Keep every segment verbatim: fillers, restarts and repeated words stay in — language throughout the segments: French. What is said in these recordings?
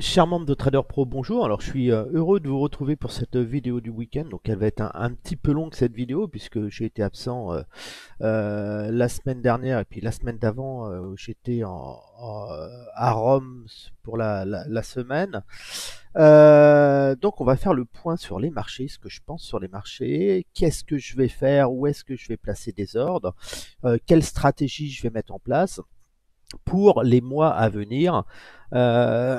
Chers membres de Trader Pro, bonjour. Alors je suis heureux de vous retrouver pour cette vidéo du week-end. Donc elle va être un, un petit peu longue cette vidéo puisque j'ai été absent euh, euh, la semaine dernière et puis la semaine d'avant euh, j'étais en, en, à Rome pour la, la, la semaine. Euh, donc on va faire le point sur les marchés, ce que je pense sur les marchés, qu'est-ce que je vais faire, où est-ce que je vais placer des ordres, euh, quelle stratégie je vais mettre en place pour les mois à venir, euh,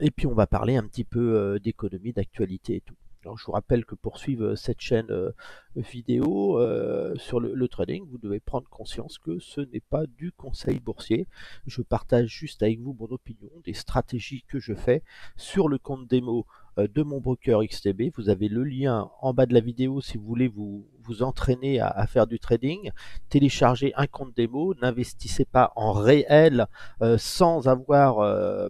et puis on va parler un petit peu euh, d'économie, d'actualité et tout. Alors, je vous rappelle que pour suivre cette chaîne euh, vidéo euh, sur le, le trading, vous devez prendre conscience que ce n'est pas du conseil boursier. Je partage juste avec vous mon opinion, des stratégies que je fais sur le compte démo euh, de mon broker X T B. Vous avez le lien en bas de la vidéo si vous voulez vous, vous entraîner à, à faire du trading. Téléchargez un compte démo, n'investissez pas en réel euh, sans avoir... Euh,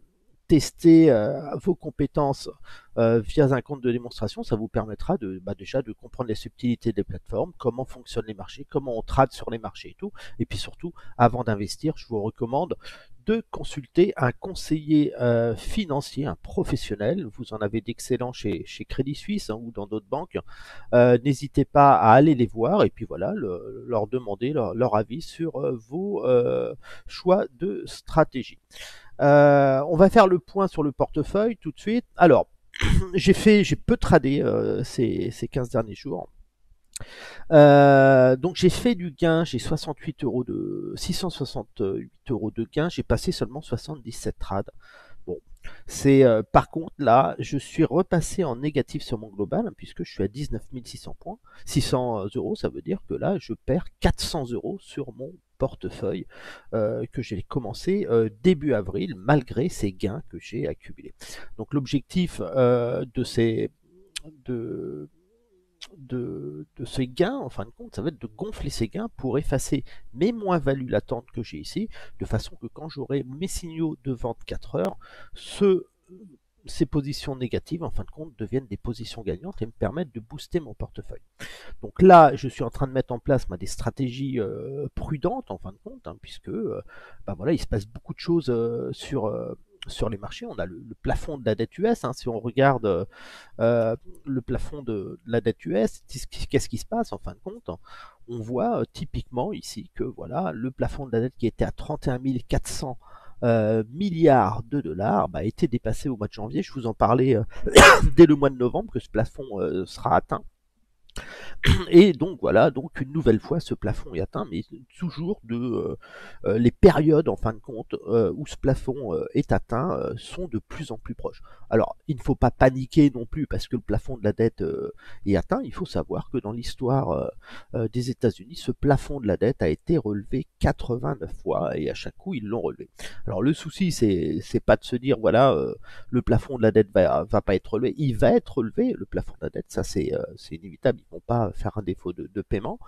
tester euh, vos compétences euh, via un compte de démonstration, ça vous permettra de, bah déjà de comprendre les subtilités des plateformes, comment fonctionnent les marchés, comment on trade sur les marchés et tout. Et puis surtout, avant d'investir, je vous recommande de consulter un conseiller euh, financier, un professionnel. Vous en avez d'excellents chez, chez Crédit Suisse hein, ou dans d'autres banques. Euh, n'hésitez pas à aller les voir et puis voilà, le, leur demander leur, leur avis sur euh, vos euh, choix de stratégie. Euh, on va faire le point sur le portefeuille tout de suite. Alors, j'ai fait, j'ai peu tradé euh, ces, ces quinze derniers jours. Euh, donc j'ai fait du gain, j'ai soixante-huit euros de six cent soixante-huit euros de gain, j'ai passé seulement soixante-dix-sept trades. Bon, c'est euh, par contre là, je suis repassé en négatif sur mon global hein, puisque je suis à dix-neuf mille six cents points, six cents euros, ça veut dire que là je perds quatre cents euros sur mon portefeuille euh, que j'ai commencé euh, début avril malgré ces gains que j'ai accumulés. Donc l'objectif euh, de ces de De, de ces gains, en fin de compte, ça va être de gonfler ces gains pour effacer mes moins-values latentes que j'ai ici, de façon que quand j'aurai mes signaux de vente quatre heures, ce, ces positions négatives, en fin de compte, deviennent des positions gagnantes et me permettent de booster mon portefeuille. Donc là, je suis en train de mettre en place moi, des stratégies euh, prudentes, en fin de compte, hein, puisque euh, bah voilà, il se passe beaucoup de choses euh, sur... Euh, sur les marchés. On a le, le plafond de la dette U S, hein, si on regarde euh, le plafond de, de la dette U S, qu'est-ce qui se passe en fin de compte? On voit euh, typiquement ici que voilà, le plafond de la dette qui était à trente et un mille quatre cents euh, milliards de dollars bah, a été dépassé au mois de janvier. Je vous en parlais euh, dès le mois de novembre que ce plafond euh, sera atteint. Et donc voilà, donc une nouvelle fois ce plafond est atteint, mais toujours de euh, les périodes en fin de compte euh, où ce plafond euh, est atteint euh, sont de plus en plus proches. Alors il ne faut pas paniquer non plus parce que le plafond de la dette euh, est atteint. Il faut savoir que dans l'histoire euh, euh, des États-Unis, ce plafond de la dette a été relevé quatre-vingt-neuf fois et à chaque coup ils l'ont relevé. Alors le souci c'est c'est pas de se dire voilà euh, le plafond de la dette va va pas être relevé, il va être relevé le plafond de la dette, ça c'est euh, c'est inévitable. Ils vont pas faire un défaut de, de paiement.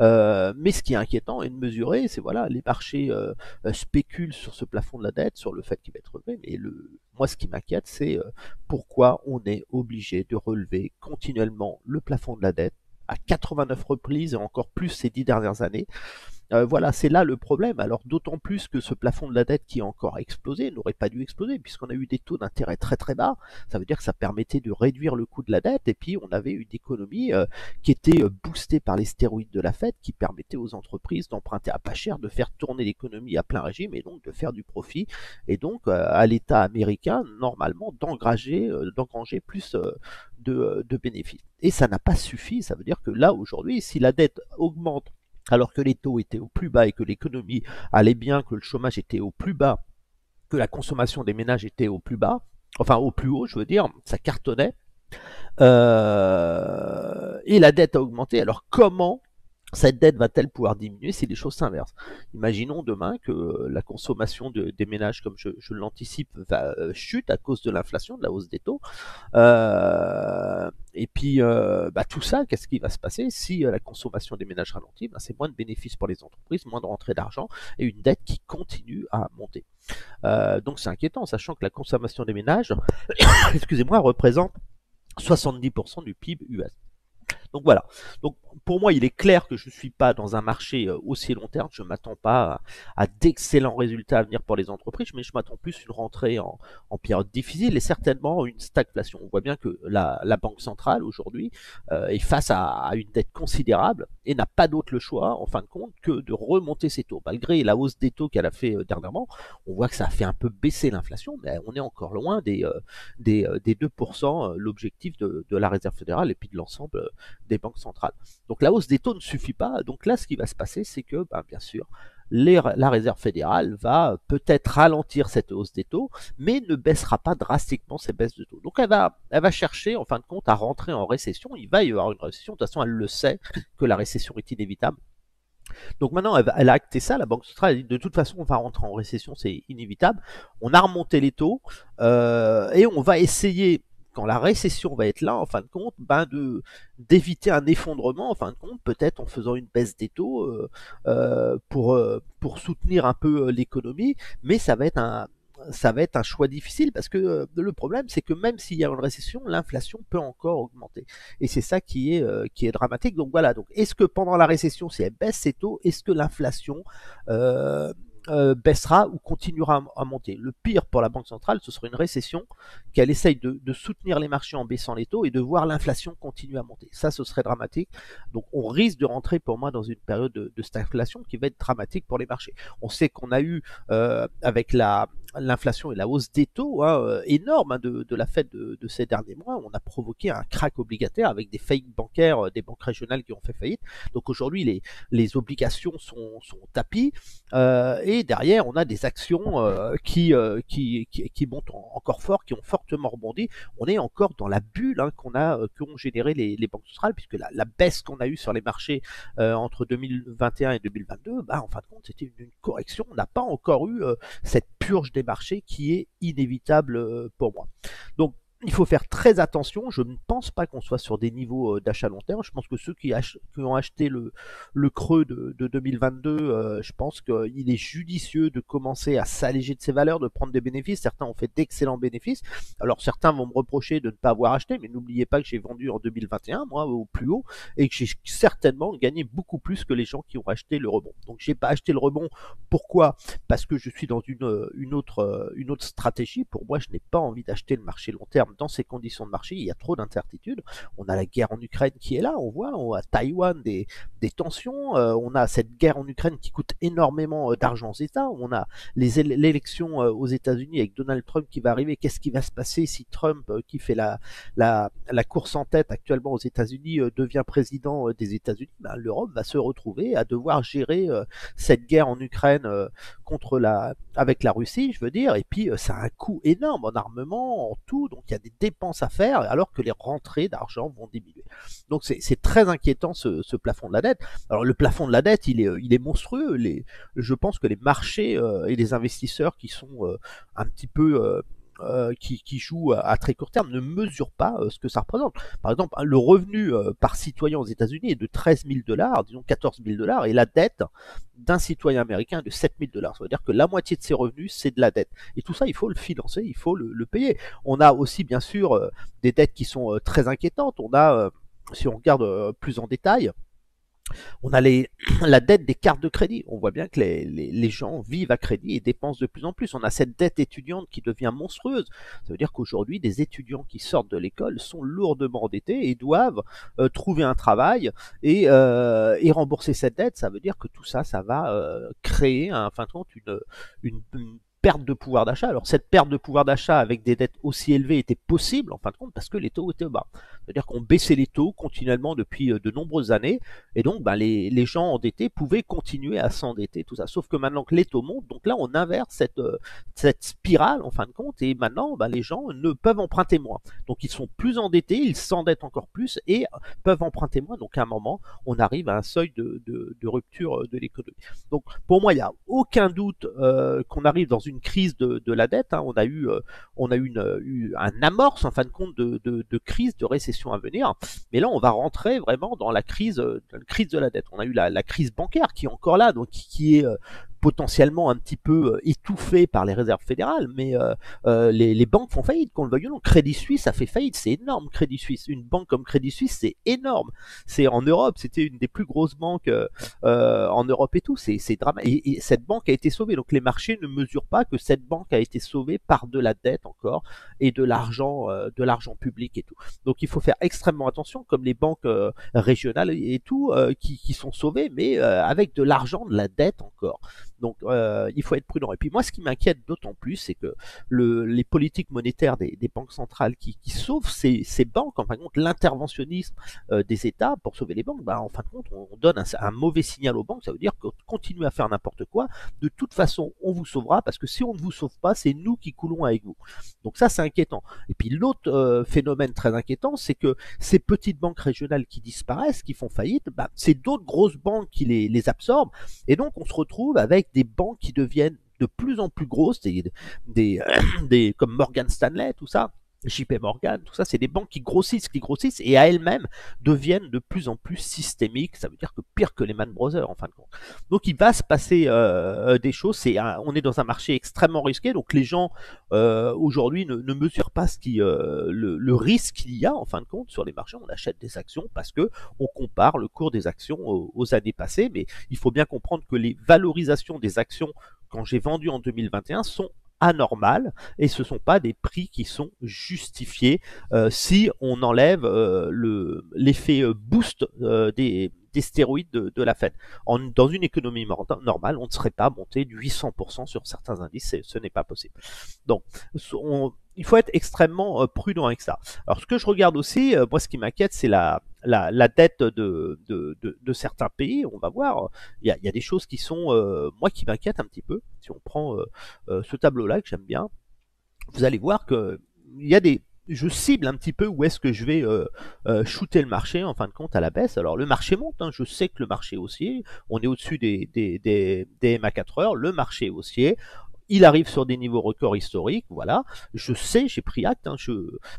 Euh, mais ce qui est inquiétant et de mesurer, c'est voilà, les marchés euh, spéculent sur ce plafond de la dette, sur le fait qu'il va être relevé. Mais le, moi, ce qui m'inquiète, c'est euh, pourquoi on est obligé de relever continuellement le plafond de la dette à quatre-vingt-neuf reprises et encore plus ces dix dernières années. Euh, voilà, c'est là le problème. Alors d'autant plus que ce plafond de la dette qui a encore explosé n'aurait pas dû exploser puisqu'on a eu des taux d'intérêt très très bas. Ça veut dire que ça permettait de réduire le coût de la dette et puis on avait une économie euh, qui était boostée par les stéroïdes de la Fed qui permettait aux entreprises d'emprunter à pas cher, de faire tourner l'économie à plein régime et donc de faire du profit et donc euh, à l'État américain normalement d'engranger euh, d'engranger plus euh, de, de bénéfices. Et ça n'a pas suffi. Ça veut dire que là aujourd'hui, si la dette augmente alors que les taux étaient au plus bas et que l'économie allait bien, que le chômage était au plus bas, que la consommation des ménages était au plus bas, enfin au plus haut, je veux dire, ça cartonnait, euh, et la dette a augmenté. Alors comment cette dette va-t-elle pouvoir diminuer si les choses s'inversent? Imaginons demain que la consommation de, des ménages, comme je, je l'anticipe, va chute à cause de l'inflation, de la hausse des taux. Euh, et puis, euh, bah, tout ça, qu'est-ce qui va se passer si euh, la consommation des ménages ralentit? Ben, c'est moins de bénéfices pour les entreprises, moins de rentrées d'argent et une dette qui continue à monter. Euh, donc c'est inquiétant, sachant que la consommation des ménages, excusez-moi, représente soixante-dix pour cent du P I B U S. Donc voilà. Donc pour moi, il est clair que je ne suis pas dans un marché haussier long terme. Je ne m'attends pas à, à d'excellents résultats à venir pour les entreprises, mais je m'attends plus à une rentrée en, en période difficile et certainement une stagflation. On voit bien que la, la Banque centrale aujourd'hui euh, est face à, à une dette considérable et n'a pas d'autre le choix, en fin de compte, que de remonter ses taux. Malgré la hausse des taux qu'elle a fait euh, dernièrement, on voit que ça a fait un peu baisser l'inflation, mais on est encore loin des, euh, des, euh, des deux pour cent, euh, l'objectif de, de la Réserve fédérale et puis de l'ensemble euh, des banques centrales. Donc la hausse des taux ne suffit pas. Donc là, ce qui va se passer, c'est que, bah, bien sûr, les, la Réserve fédérale va peut-être ralentir cette hausse des taux, mais ne baissera pas drastiquement ses baisses de taux. Donc elle va, elle va chercher, en fin de compte, à rentrer en récession. Il va y avoir une récession. De toute façon, elle le sait que la récession est inévitable. Donc maintenant, elle a acté ça, la Banque centrale a dit de toute façon on va rentrer en récession, c'est inévitable, on a remonté les taux euh, et on va essayer, quand la récession va être là, en fin de compte, ben de d'éviter un effondrement, en fin de compte, peut-être en faisant une baisse des taux euh, euh, pour, euh, pour soutenir un peu l'économie, mais ça va être un... ça va être un choix difficile parce que euh, le problème c'est que même s'il y a une récession, l'inflation peut encore augmenter et c'est ça qui est, euh, qui est dramatique. Donc voilà, donc est-ce que pendant la récession, si elle baisse ses taux, est-ce que l'inflation euh, euh, baissera ou continuera à, à monter? Le pire pour la Banque centrale, ce serait une récession qu'elle essaye de, de soutenir les marchés en baissant les taux et de voir l'inflation continuer à monter. Ça, ce serait dramatique. Donc on risque de rentrer pour moi dans une période de, de stagflation qui va être dramatique pour les marchés. On sait qu'on a eu euh, avec la l'inflation et la hausse des taux hein, énorme hein, de, de la Fed de, de ces derniers mois, on a provoqué un crack obligataire avec des faillites bancaires, des banques régionales qui ont fait faillite. Donc aujourd'hui, les, les obligations sont, sont au tapis euh, et derrière, on a des actions euh, qui, euh, qui, qui, qui montent encore fort, qui ont fortement rebondi. On est encore dans la bulle hein, qu'on a, qu'ont généré les, les banques centrales, puisque la, la baisse qu'on a eue sur les marchés euh, entre deux mille vingt et un et deux mille vingt-deux, bah, en fin de compte, c'était une, une correction. On n'a pas encore eu euh, cette purge des marché qui est inévitable pour moi. Donc il faut faire très attention, je ne pense pas qu'on soit sur des niveaux d'achat long terme, je pense que ceux qui, ach qui ont acheté le, le creux de, de deux mille vingt-deux, euh, je pense qu'il est judicieux de commencer à s'alléger de ses valeurs, de prendre des bénéfices, certains ont fait d'excellents bénéfices, alors certains vont me reprocher de ne pas avoir acheté, mais n'oubliez pas que j'ai vendu en deux mille vingt et un, moi, au plus haut, et que j'ai certainement gagné beaucoup plus que les gens qui ont acheté le rebond. Donc j'ai pas acheté le rebond, pourquoi? Parce que je suis dans une, une, autre, une autre stratégie, pour moi je n'ai pas envie d'acheter le marché long terme. Dans ces conditions de marché, il y a trop d'incertitudes. On a la guerre en Ukraine qui est là, on voit, on a à Taïwan des, des tensions, euh, on a cette guerre en Ukraine qui coûte énormément d'argent aux États, on a l'élection aux États-Unis avec Donald Trump qui va arriver. Qu'est-ce qui va se passer si Trump, euh, qui fait la, la, la course en tête actuellement aux États-Unis, euh, devient président des États-Unis? Ben, l'Europe va se retrouver à devoir gérer euh, cette guerre en Ukraine euh, contre la, avec la Russie, je veux dire, et puis euh, ça a un coût énorme en armement, en tout, donc il y a des dépenses à faire alors que les rentrées d'argent vont diminuer. Donc c'est très inquiétant ce, ce plafond de la dette. Alors le plafond de la dette, il est, il est monstrueux. Les, je pense que les marchés euh, et les investisseurs qui sont euh, un petit peu... Euh, Euh, qui, qui joue à, à très court terme ne mesure pas euh, ce que ça représente. Par exemple, le revenu euh, par citoyen aux États-Unis est de treize mille dollars, disons quatorze mille dollars, et la dette d'un citoyen américain est de sept mille dollars. Ça veut dire que la moitié de ses revenus, c'est de la dette. Et tout ça, il faut le financer, il faut le, le payer. On a aussi, bien sûr, euh, des dettes qui sont euh, très inquiétantes. On a, euh, si on regarde euh, plus en détail, on a les, la dette des cartes de crédit. On voit bien que les, les, les gens vivent à crédit et dépensent de plus en plus. On a cette dette étudiante qui devient monstrueuse. Ça veut dire qu'aujourd'hui, des étudiants qui sortent de l'école sont lourdement endettés et doivent euh, trouver un travail et, euh, et rembourser cette dette. Ça veut dire que tout ça, ça va euh, créer, en fin de compte, une, une, une perte de pouvoir d'achat. Alors cette perte de pouvoir d'achat avec des dettes aussi élevées était possible en fin de compte parce que les taux étaient bas. C'est-à-dire qu'on baissait les taux continuellement depuis de nombreuses années et donc ben, les, les gens endettés pouvaient continuer à s'endetter, tout ça. Sauf que maintenant que les taux montent, donc là on inverse cette, cette spirale en fin de compte et maintenant ben, les gens ne peuvent emprunter moins. Donc ils sont plus endettés, ils s'endettent encore plus et peuvent emprunter moins. Donc à un moment on arrive à un seuil de, de, de rupture de l'économie. Donc pour moi il n'y a aucun doute euh, qu'on arrive dans une Une crise de, de la dette, hein. On a eu, euh, on a eu, une, eu un amorce en fin de compte de, de, de crise, de récession à venir, mais là on va rentrer vraiment dans la crise, dans la crise de la dette. On a eu la, la crise bancaire qui est encore là, donc qui, qui est euh, potentiellement un petit peu étouffé par les réserves fédérales, mais euh, euh, les, les banques font faillite, qu'on le veuille ou non. Crédit Suisse a fait faillite, c'est énorme. Crédit Suisse, une banque comme Crédit Suisse, c'est énorme. C'est en Europe, c'était une des plus grosses banques euh, en Europe et tout. C'est c'est dramatique. Et, et cette banque a été sauvée. Donc les marchés ne mesurent pas que cette banque a été sauvée par de la dette encore et de l'argent, euh, de l'argent public et tout. Donc il faut faire extrêmement attention, comme les banques euh, régionales et tout euh, qui, qui sont sauvées, mais euh, avec de l'argent, de la dette encore. Donc euh, il faut être prudent. Et puis moi, ce qui m'inquiète d'autant plus, c'est que le, les politiques monétaires des, des banques centrales qui, qui sauvent ces, ces banques, en fin de compte, l'interventionnisme euh, des États pour sauver les banques, bah, en fin de compte, on, on donne un, un mauvais signal aux banques. Ça veut dire que continuez à faire n'importe quoi. De toute façon, on vous sauvera, parce que si on ne vous sauve pas, c'est nous qui coulons avec vous. Donc ça, c'est inquiétant. Et puis l'autre euh, phénomène très inquiétant, c'est que ces petites banques régionales qui disparaissent, qui font faillite, bah, c'est d'autres grosses banques qui les, les absorbent. Et donc on se retrouve avec des banques qui deviennent de plus en plus grosses, des, des, des, comme Morgan Stanley, tout ça, J P Morgan, tout ça, c'est des banques qui grossissent, qui grossissent, et à elles-mêmes deviennent de plus en plus systémiques. Ça veut dire que pire que Lehman Brothers, en fin de compte. Donc il va se passer euh, des choses. C'est un, on est dans un marché extrêmement risqué. Donc les gens euh, aujourd'hui ne, ne mesurent pas ce qui, euh, le, le risque qu'il y a, en fin de compte, sur les marchés. On achète des actions parce que on compare le cours des actions aux, aux années passées, mais il faut bien comprendre que les valorisations des actions quand j'ai vendu en deux mille vingt et un sont anormales, et ce ne sont pas des prix qui sont justifiés euh, si on enlève euh, le, l'effet boost euh, des, des stéroïdes de, de la Fed. En, dans une économie normale, on ne serait pas monté de huit cents pour cent sur certains indices, ce n'est pas possible. Donc, on, il faut être extrêmement euh, prudent avec ça. Alors, ce que je regarde aussi, euh, moi ce qui m'inquiète, c'est la... La, la dette de, de, de, de certains pays. On va voir, il y a, il y a des choses qui sont, euh, moi qui m'inquiète un petit peu. Si on prend euh, euh, ce tableau-là que j'aime bien, vous allez voir que il y a des, je cible un petit peu où est-ce que je vais euh, euh, shooter le marché, en fin de compte, à la baisse. Alors le marché monte, hein, je sais que le marché est haussier, on est au-dessus des, des, des, des M A quatre heures, le marché est haussier. Il arrive sur des niveaux records historiques, voilà. Je sais, j'ai pris acte, hein, je...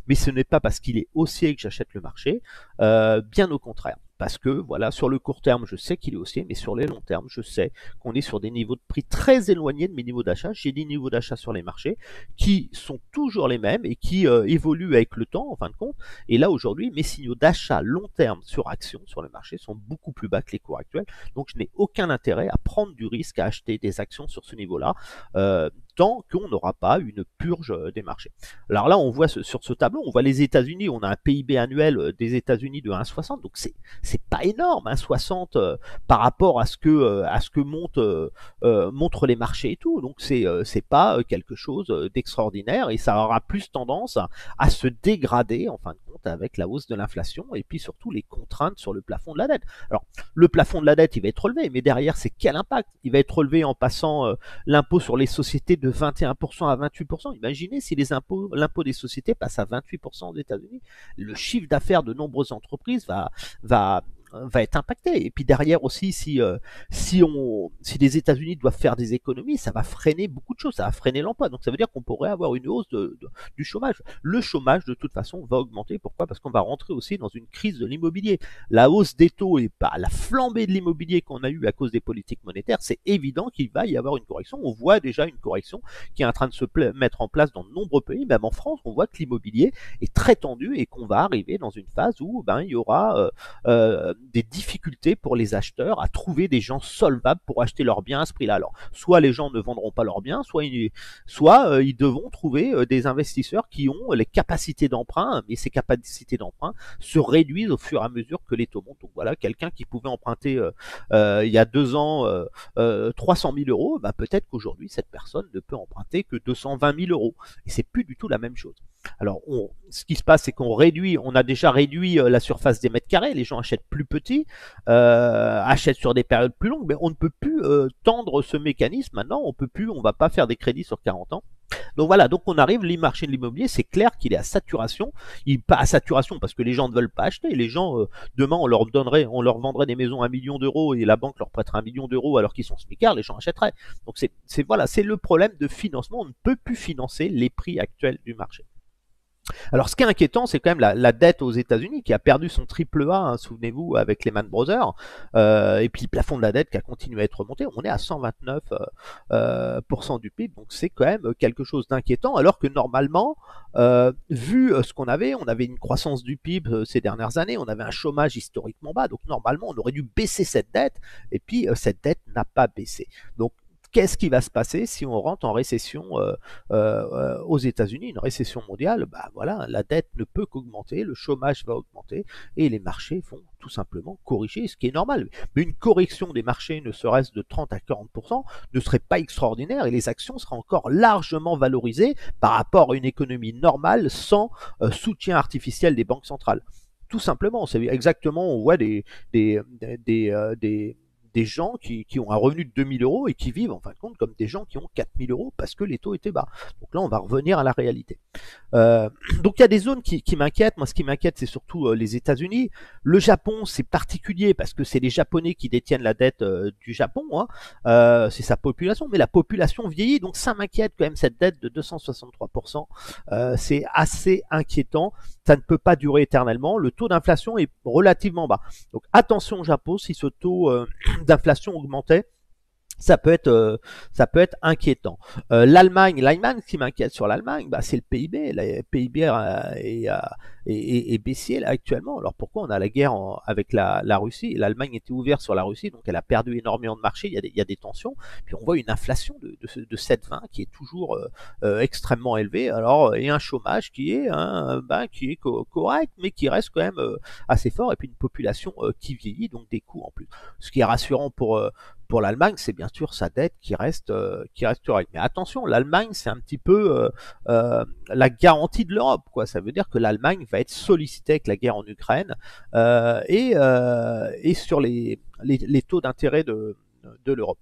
mais ce n'est pas parce qu'il est haussier que j'achète le marché, euh, bien au contraire. Parce que, voilà, sur le court terme, je sais qu'il est haussier, mais sur les longs termes, je sais qu'on est sur des niveaux de prix très éloignés de mes niveaux d'achat. J'ai des niveaux d'achat sur les marchés qui sont toujours les mêmes et qui euh, évoluent avec le temps, en fin de compte. Et là, aujourd'hui, mes signaux d'achat long terme sur actions, sur le marché, sont beaucoup plus bas que les cours actuels. Donc, je n'ai aucun intérêt à prendre du risque à acheter des actions sur ce niveau-là. Euh, tant qu'on n'aura pas une purge des marchés. Alors là, on voit ce, sur ce tableau, on voit les États-Unis, on a un P I B annuel des États-Unis de un virgule soixante, donc c'est c'est pas énorme, un virgule soixante euh, par rapport à ce que euh, à ce que monte euh, euh, montrent les marchés et tout. Donc c'est euh, c'est pas quelque chose d'extraordinaire, et ça aura plus tendance à, à se dégrader, en fin de compte, avec la hausse de l'inflation et puis surtout les contraintes sur le plafond de la dette. Alors le plafond de la dette, il va être relevé, mais derrière, c'est quel impact? Il va être relevé en passant euh, l'impôt sur les sociétés de de vingt et un pour cent à vingt-huit pour cent. Imaginez si les impôts, l'impôt des sociétés passe à vingt-huit pour cent aux États-Unis, le chiffre d'affaires de nombreuses entreprises va, va, va être impacté. Et puis derrière aussi, si, euh, si, on, si les États-Unis doivent faire des économies, ça va freiner beaucoup de choses, ça va freiner l'emploi. Donc ça veut dire qu'on pourrait avoir une hausse de, de, du chômage. Le chômage, de toute façon, va augmenter. Pourquoi? Parce qu'on va rentrer aussi dans une crise de l'immobilier. La hausse des taux et pas la flambée de l'immobilier qu'on a eu à cause des politiques monétaires, c'est évident qu'il va y avoir une correction. On voit déjà une correction qui est en train de se mettre en place dans de nombreux pays. Même en France, on voit que l'immobilier est très tendu et qu'on va arriver dans une phase où ben, il y aura... Euh, euh, des difficultés pour les acheteurs à trouver des gens solvables pour acheter leurs biens à ce prix-là. Alors, soit les gens ne vendront pas leurs biens, soit ils, soit, euh, ils devront trouver euh, des investisseurs qui ont les capacités d'emprunt, mais ces capacités d'emprunt se réduisent au fur et à mesure que les taux montent. Donc voilà, quelqu'un qui pouvait emprunter euh, euh, il y a deux ans euh, euh, trois cent mille euros, bah, peut-être qu'aujourd'hui, cette personne ne peut emprunter que deux cent vingt mille euros. Et c'est plus du tout la même chose. Alors, on, ce qui se passe, c'est qu'on réduit, on a déjà réduit euh, la surface des mètres carrés, les gens achètent plus petit, euh, achète sur des périodes plus longues, mais on ne peut plus euh, tendre ce mécanisme maintenant, on peut plus, on va pas faire des crédits sur quarante ans. Donc voilà, donc on arrive, le marché de l'immobilier, c'est clair qu'il est à saturation, il pas à saturation parce que les gens ne veulent pas acheter, les gens euh, demain on leur donnerait, on leur vendrait des maisons à un million d'euros et la banque leur prêterait un million d'euros alors qu'ils sont smicards, les gens achèteraient. Donc c'est, c'est voilà, c'est le problème de financement, on ne peut plus financer les prix actuels du marché. Alors, ce qui est inquiétant, c'est quand même la, la dette aux États-Unis qui a perdu son triple A, hein, souvenez-vous, avec Lehman Brothers, euh, et puis le plafond de la dette qui a continué à être remonté. On est à cent vingt-neuf pour cent euh, euh, du P I B, donc c'est quand même quelque chose d'inquiétant, alors que normalement, euh, vu ce qu'on avait, on avait une croissance du P I B ces dernières années, on avait un chômage historiquement bas, donc normalement, on aurait dû baisser cette dette, et puis euh, cette dette n'a pas baissé. Donc, qu'est-ce qui va se passer si on rentre en récession euh, euh, aux États-Unis, une récession mondiale? Bah voilà, la dette ne peut qu'augmenter, le chômage va augmenter et les marchés vont tout simplement corriger, ce qui est normal. Mais une correction des marchés, ne serait-ce de trente à quarante pour cent, ne serait pas extraordinaire et les actions seraient encore largement valorisées par rapport à une économie normale sans euh, soutien artificiel des banques centrales. Tout simplement, c'est exactement, on voit des... des, des, des, euh, des des gens qui, qui ont un revenu de deux mille euros et qui vivent en fin de compte comme des gens qui ont quatre mille euros parce que les taux étaient bas. Donc là, on va revenir à la réalité. Euh, donc il y a des zones qui, qui m'inquiètent. Moi, ce qui m'inquiète, c'est surtout euh, les États-Unis. Le Japon, c'est particulier parce que c'est les Japonais qui détiennent la dette euh, du Japon. Hein. Euh, c'est sa population, mais la population vieillit. Donc ça m'inquiète quand même, cette dette de deux cent soixante-trois pour cent. Euh, c'est assez inquiétant. Ça ne peut pas durer éternellement. Le taux d'inflation est relativement bas. Donc attention au Japon, si ce taux... Euh, d'inflation augmentait, ça peut être, euh, ça peut être inquiétant. Euh, L'Allemagne, l'Allemagne, ce qui m'inquiète sur l'Allemagne, bah, c'est le P I B. Le P I B est, est, est, est baissier là, actuellement. Alors pourquoi? On a la guerre en, avec la, la Russie. L'Allemagne était ouverte sur la Russie, donc elle a perdu énormément de marché. Il y a des, il y a des tensions. Puis on voit une inflation de, de, de sept vingt qui est toujours euh, euh, extrêmement élevée. Alors, et un chômage qui est, hein, ben, qui est co correct, mais qui reste quand même euh, assez fort. Et puis une population euh, qui vieillit, donc des coûts en plus. Ce qui est rassurant pour euh, Pour l'Allemagne, c'est bien sûr sa dette qui reste euh, qui reste correcte. Mais attention, l'Allemagne, c'est un petit peu euh, euh, la garantie de l'Europe, quoi. Ça veut dire que l'Allemagne va être sollicitée avec la guerre en Ukraine euh, et, euh, et sur les, les, les taux d'intérêt de, de l'Europe.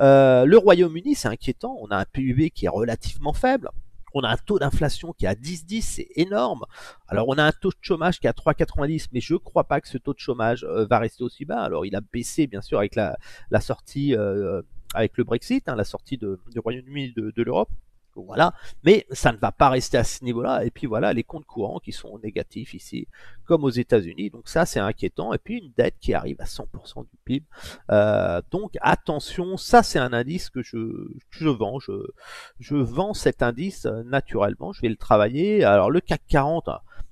Euh, le Royaume-Uni, c'est inquiétant. On a un P I B qui est relativement faible. On a un taux d'inflation qui est à dix dix, c'est énorme. Alors, on a un taux de chômage qui est à trois quatre-vingt-dix, mais je ne crois pas que ce taux de chômage euh, va rester aussi bas. Alors, il a baissé, bien sûr, avec la, la sortie, euh, avec le Brexit, hein, la sortie de, de Royaume-Uni de, de l'Europe. Voilà, mais ça ne va pas rester à ce niveau-là. Et puis voilà, les comptes courants qui sont négatifs ici, comme aux États-Unis. Donc ça, c'est inquiétant. Et puis une dette qui arrive à cent pour cent du P I B. Euh, donc attention, ça c'est un indice que je, je vends. Je, je vends cet indice euh, naturellement. Je vais le travailler. Alors le CAC quarante,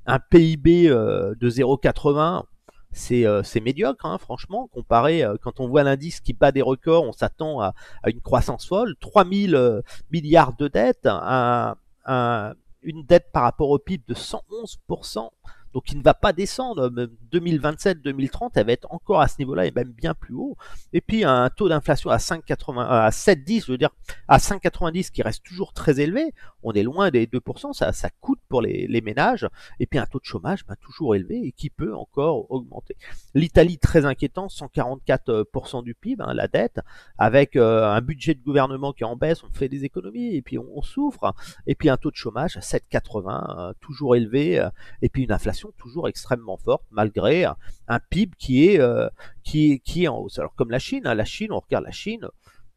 un P I B euh, de zéro virgule quatre-vingts. C'est euh, médiocre, hein, franchement, comparé, euh, quand on voit l'indice qui bat des records, on s'attend à, à une croissance folle, trois mille euh, milliards de dettes, un, un, une dette par rapport au P I B de cent onze pour cent, donc qui ne va pas descendre, deux mille vingt-sept deux mille trente, elle va être encore à ce niveau-là et même bien plus haut, et puis un taux d'inflation à sept dix, je veux dire à cinq quatre-vingt-dix qui reste toujours très élevé, on est loin des deux pour cent, ça, ça coûte pour les, les ménages, et puis un taux de chômage ben, toujours élevé et qui peut encore augmenter. L'Italie, très inquiétant, cent quarante-quatre pour cent du P I B, hein, la dette, avec euh, un budget de gouvernement qui est en baisse, on fait des économies, et puis on, on souffre, et puis un taux de chômage à sept quatre-vingts, euh, toujours élevé, euh, et puis une inflation toujours extrêmement forte, malgré un P I B qui est, euh, qui, qui est en hausse. Alors comme la Chine, hein, la Chine, on regarde la Chine,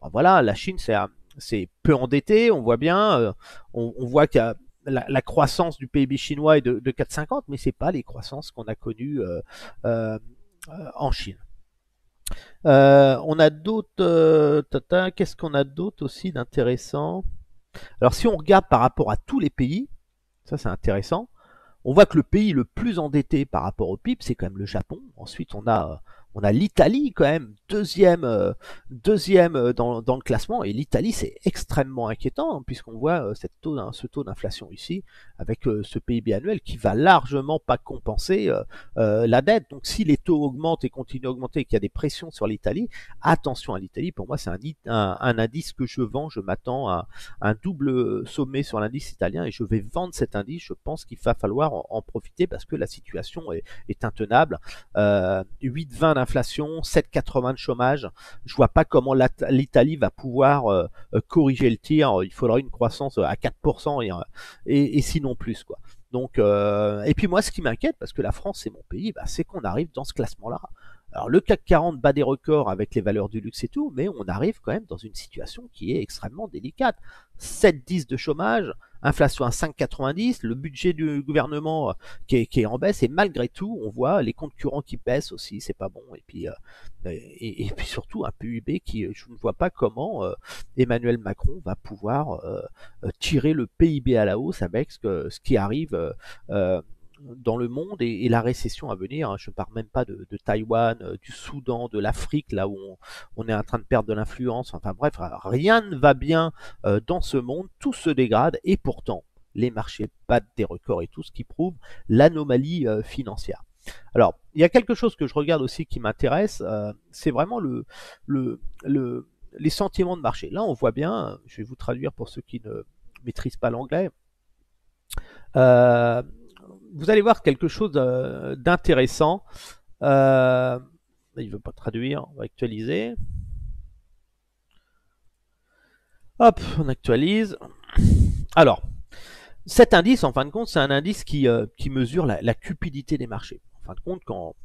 ben, voilà, la Chine c'est c'est peu endetté, on voit bien, euh, on, on voit qu'il y a la, la croissance du P I B chinois est de, de quatre virgule cinquante, mais c'est pas les croissances qu'on a connues euh, euh, en Chine. Euh, on a d'autres, euh, qu'est-ce qu'on a d'autre aussi d'intéressant? Alors si on regarde par rapport à tous les pays, ça c'est intéressant, on voit que le pays le plus endetté par rapport au P I B, c'est quand même le Japon. Ensuite on a... Euh, On a l'Italie quand même, deuxième, euh, deuxième dans, dans le classement, et l'Italie c'est extrêmement inquiétant, hein, puisqu'on voit euh, cette taux, hein, ce taux d'inflation ici, avec euh, ce P I B annuel qui va largement pas compenser euh, euh, la dette. Donc si les taux augmentent et continuent à augmenter, et qu'il y a des pressions sur l'Italie, attention à l'Italie, pour moi c'est un, un, un indice que je vends, je m'attends à, à un double sommet sur l'indice italien, et je vais vendre cet indice, je pense qu'il va falloir en, en profiter, parce que la situation est, est intenable, euh, huit vingt d'inflation, sept quatre-vingts de chômage, je vois pas comment l'Italie va pouvoir euh, corriger le tir, il faudra une croissance à quatre pour cent et, et, et sinon plus quoi. Donc, euh, et puis moi ce qui m'inquiète, parce que la France c'est mon pays, bah, c'est qu'on arrive dans ce classement là. Alors le CAC quarante bat des records avec les valeurs du luxe et tout, mais on arrive quand même dans une situation qui est extrêmement délicate, sept dix de chômage, inflation à cinq virgule quatre-vingt-dix, le budget du gouvernement qui est, qui est en baisse, et malgré tout, on voit les comptes courants qui baissent aussi, c'est pas bon, et puis, euh, et, et puis surtout un P I B qui, je ne vois pas comment euh, Emmanuel Macron va pouvoir euh, tirer le P I B à la hausse avec ce, que, ce qui arrive euh, dans le monde et, et la récession à venir. Je ne parle même pas de, de Taïwan, du Soudan, de l'Afrique, là où on, on est en train de perdre de l'influence. Enfin bref, rien ne va bien euh, dans ce monde, tout se dégrade et pourtant les marchés battent des records et tout, ce qui prouve l'anomalie euh, financière. Alors, il y a quelque chose que je regarde aussi qui m'intéresse, euh, c'est vraiment le, le, le, les sentiments de marché. Là, on voit bien, je vais vous traduire pour ceux qui ne maîtrisent pas l'anglais, euh, vous allez voir quelque chose d'intéressant. Euh, il ne veut pas traduire, on va actualiser. Hop, on actualise. Alors, cet indice, en fin de compte, c'est un indice qui, euh, qui mesure la, la cupidité des marchés. En fin de compte, quand,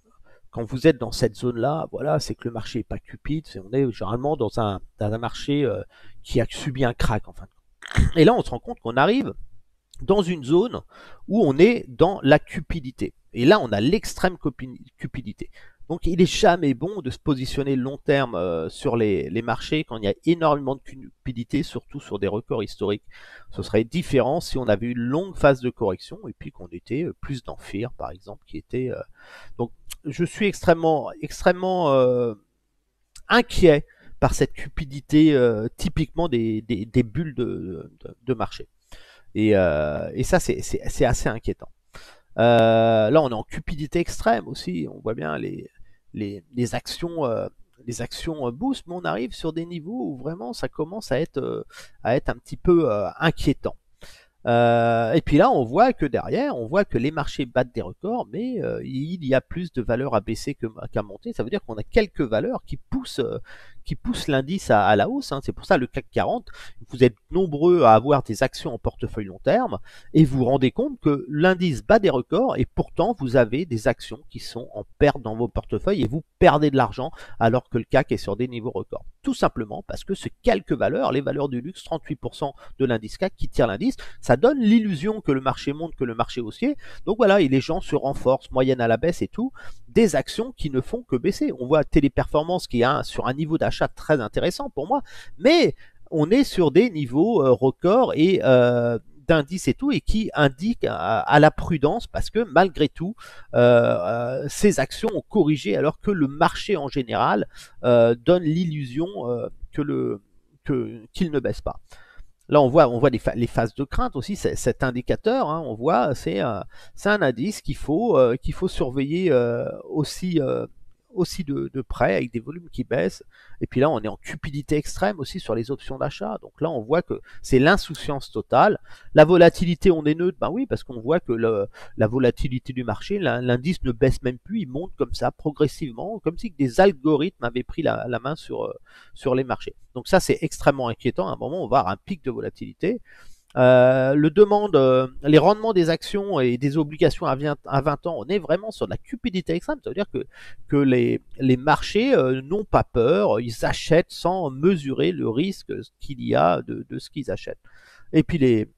quand vous êtes dans cette zone-là, voilà, c'est que le marché n'est pas cupide. Est, on est généralement dans un, dans un marché euh, qui a subi un crack, en fin de compte. Et là, on se rend compte qu'on arrive dans une zone où on est dans la cupidité. Et là, on a l'extrême cupidité. Donc, il n'est jamais bon de se positionner long terme euh, sur les, les marchés quand il y a énormément de cupidité, surtout sur des records historiques. Ce serait différent si on avait une longue phase de correction et puis qu'on était euh, plus dans Fear, par exemple, qui était... Euh... Donc, je suis extrêmement, extrêmement euh, inquiet par cette cupidité euh, typiquement des, des, des bulles de, de, de marché. Et, euh, et ça, c'est assez inquiétant. Euh, là, on est en cupidité extrême aussi. On voit bien les, les, les actions, euh, les actions boost, mais on arrive sur des niveaux où vraiment ça commence à être, euh, à être un petit peu euh, inquiétant. Euh, et puis là, on voit que derrière, on voit que les marchés battent des records, mais euh, il y a plus de valeurs à baisser qu'à monter. Ça veut dire qu'on a quelques valeurs qui poussent, euh, qui poussent l'indice à, à la hausse, hein. C'est pour ça le C A C quarante, vous êtes nombreux à avoir des actions en portefeuille long terme et vous vous rendez compte que l'indice bat des records et pourtant vous avez des actions qui sont en perte dans vos portefeuilles et vous perdez de l'argent alors que le C A C est sur des niveaux records. Tout simplement parce que ces quelques valeurs, les valeurs du luxe, trente-huit pour cent de l'indice C A C qui tire l'indice, ça donne l'illusion que le marché monte, que le marché haussier. Donc voilà, et les gens se renforcent, moyenne à la baisse et tout, des actions qui ne font que baisser. On voit Téléperformance qui est sur un niveau d'achat très intéressant pour moi, mais on est sur des niveaux euh, records et euh, d'indices et tout, et qui indiquent à, à la prudence parce que malgré tout euh, euh, ces actions ont corrigé alors que le marché en général euh, donne l'illusion euh, que le que qu'il ne baisse pas. Là on voit on voit les, les phases de crainte aussi, cet indicateur, hein, on voit c'est euh, c'est un indice qu'il faut euh, qu'il faut surveiller euh, aussi euh, aussi de, de près, avec des volumes qui baissent. Et puis là on est en cupidité extrême aussi sur les options d'achat, donc là on voit que c'est l'insouciance totale. La volatilité, on est neutre, ben oui, parce qu'on voit que le, la volatilité du marché, l'indice ne baisse même plus, il monte comme ça progressivement, comme si des algorithmes avaient pris la, la main sur, sur les marchés. Donc ça c'est extrêmement inquiétant, à un moment on va avoir un pic de volatilité. Euh, le demande, euh, les rendements des actions et des obligations à vingt ans, on est vraiment sur de la cupidité extrême. Ça veut dire que, que les, les marchés euh, n'ont pas peur, ils achètent sans mesurer le risque qu'il y a de, de ce qu'ils achètent. Et puis les,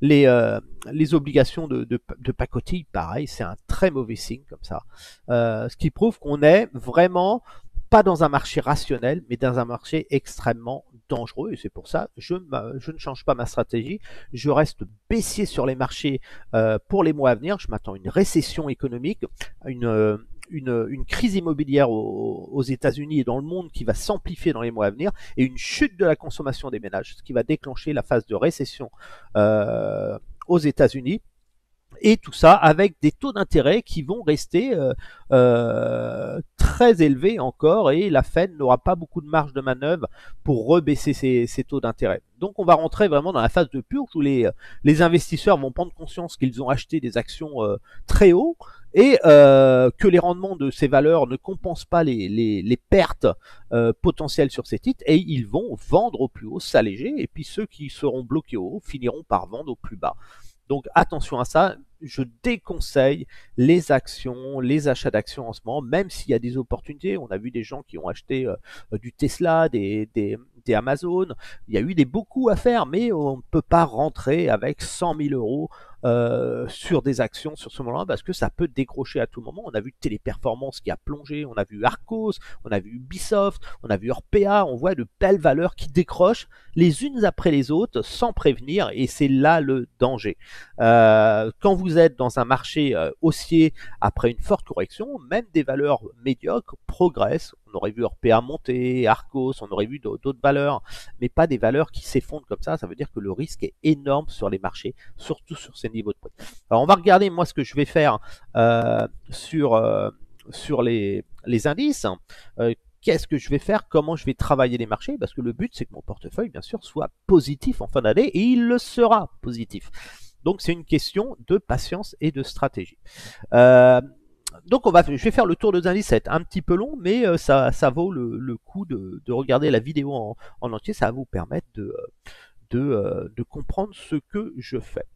les, euh, les obligations de, de, de pacotille, pareil, c'est un très mauvais signe comme ça. Euh, ce qui prouve qu'on est vraiment pas dans un marché rationnel, mais dans un marché extrêmement dangereux, et c'est pour ça je, je ne change pas ma stratégie, je reste baissier sur les marchés euh, pour les mois à venir. Je m'attends à une récession économique, une, une, une crise immobilière aux, aux États-Unis et dans le monde qui va s'amplifier dans les mois à venir, et une chute de la consommation des ménages, ce qui va déclencher la phase de récession euh, aux États-Unis. Et tout ça avec des taux d'intérêt qui vont rester euh, euh, très élevés encore, et la Fed n'aura pas beaucoup de marge de manœuvre pour rebaisser ses, ses taux d'intérêt. Donc on va rentrer vraiment dans la phase de purge où les, les investisseurs vont prendre conscience qu'ils ont acheté des actions euh, très haut, et euh, que les rendements de ces valeurs ne compensent pas les, les, les pertes euh, potentielles sur ces titres, et ils vont vendre au plus haut, s'alléger, et puis ceux qui seront bloqués au haut finiront par vendre au plus bas. Donc attention à ça, je déconseille les actions, les achats d'actions en ce moment, même s'il y a des opportunités. On a vu des gens qui ont acheté euh, du Tesla, des, des, écouté Amazon, il y a eu des beaux coups à faire, mais on ne peut pas rentrer avec cent mille euros euh, sur des actions sur ce moment-là, parce que ça peut décrocher à tout moment. On a vu Téléperformance qui a plongé, on a vu Arcos, on a vu Ubisoft, on a vu Orpea, on voit de belles valeurs qui décrochent les unes après les autres sans prévenir, et c'est là le danger. Euh, quand vous êtes dans un marché euh, haussier après une forte correction, même des valeurs médiocres progressent. On aurait vu Orpea monter, Arcos, on aurait vu d'autres valeurs, mais pas des valeurs qui s'effondrent comme ça. Ça veut dire que le risque est énorme sur les marchés, surtout sur ces niveaux de prix. Alors on va regarder moi ce que je vais faire euh, sur, euh, sur les, les indices. Euh, Qu'est-ce que je vais faire? Comment je vais travailler les marchés? Parce que le but, c'est que mon portefeuille, bien sûr, soit positif en fin d'année, et il le sera positif. Donc, c'est une question de patience et de stratégie. Euh, donc, on va, je vais faire le tour de indices. C'est un petit peu long, mais ça, ça vaut le, le coup de, de regarder la vidéo en, en entier. Ça va vous permettre de, de, de comprendre ce que je fais.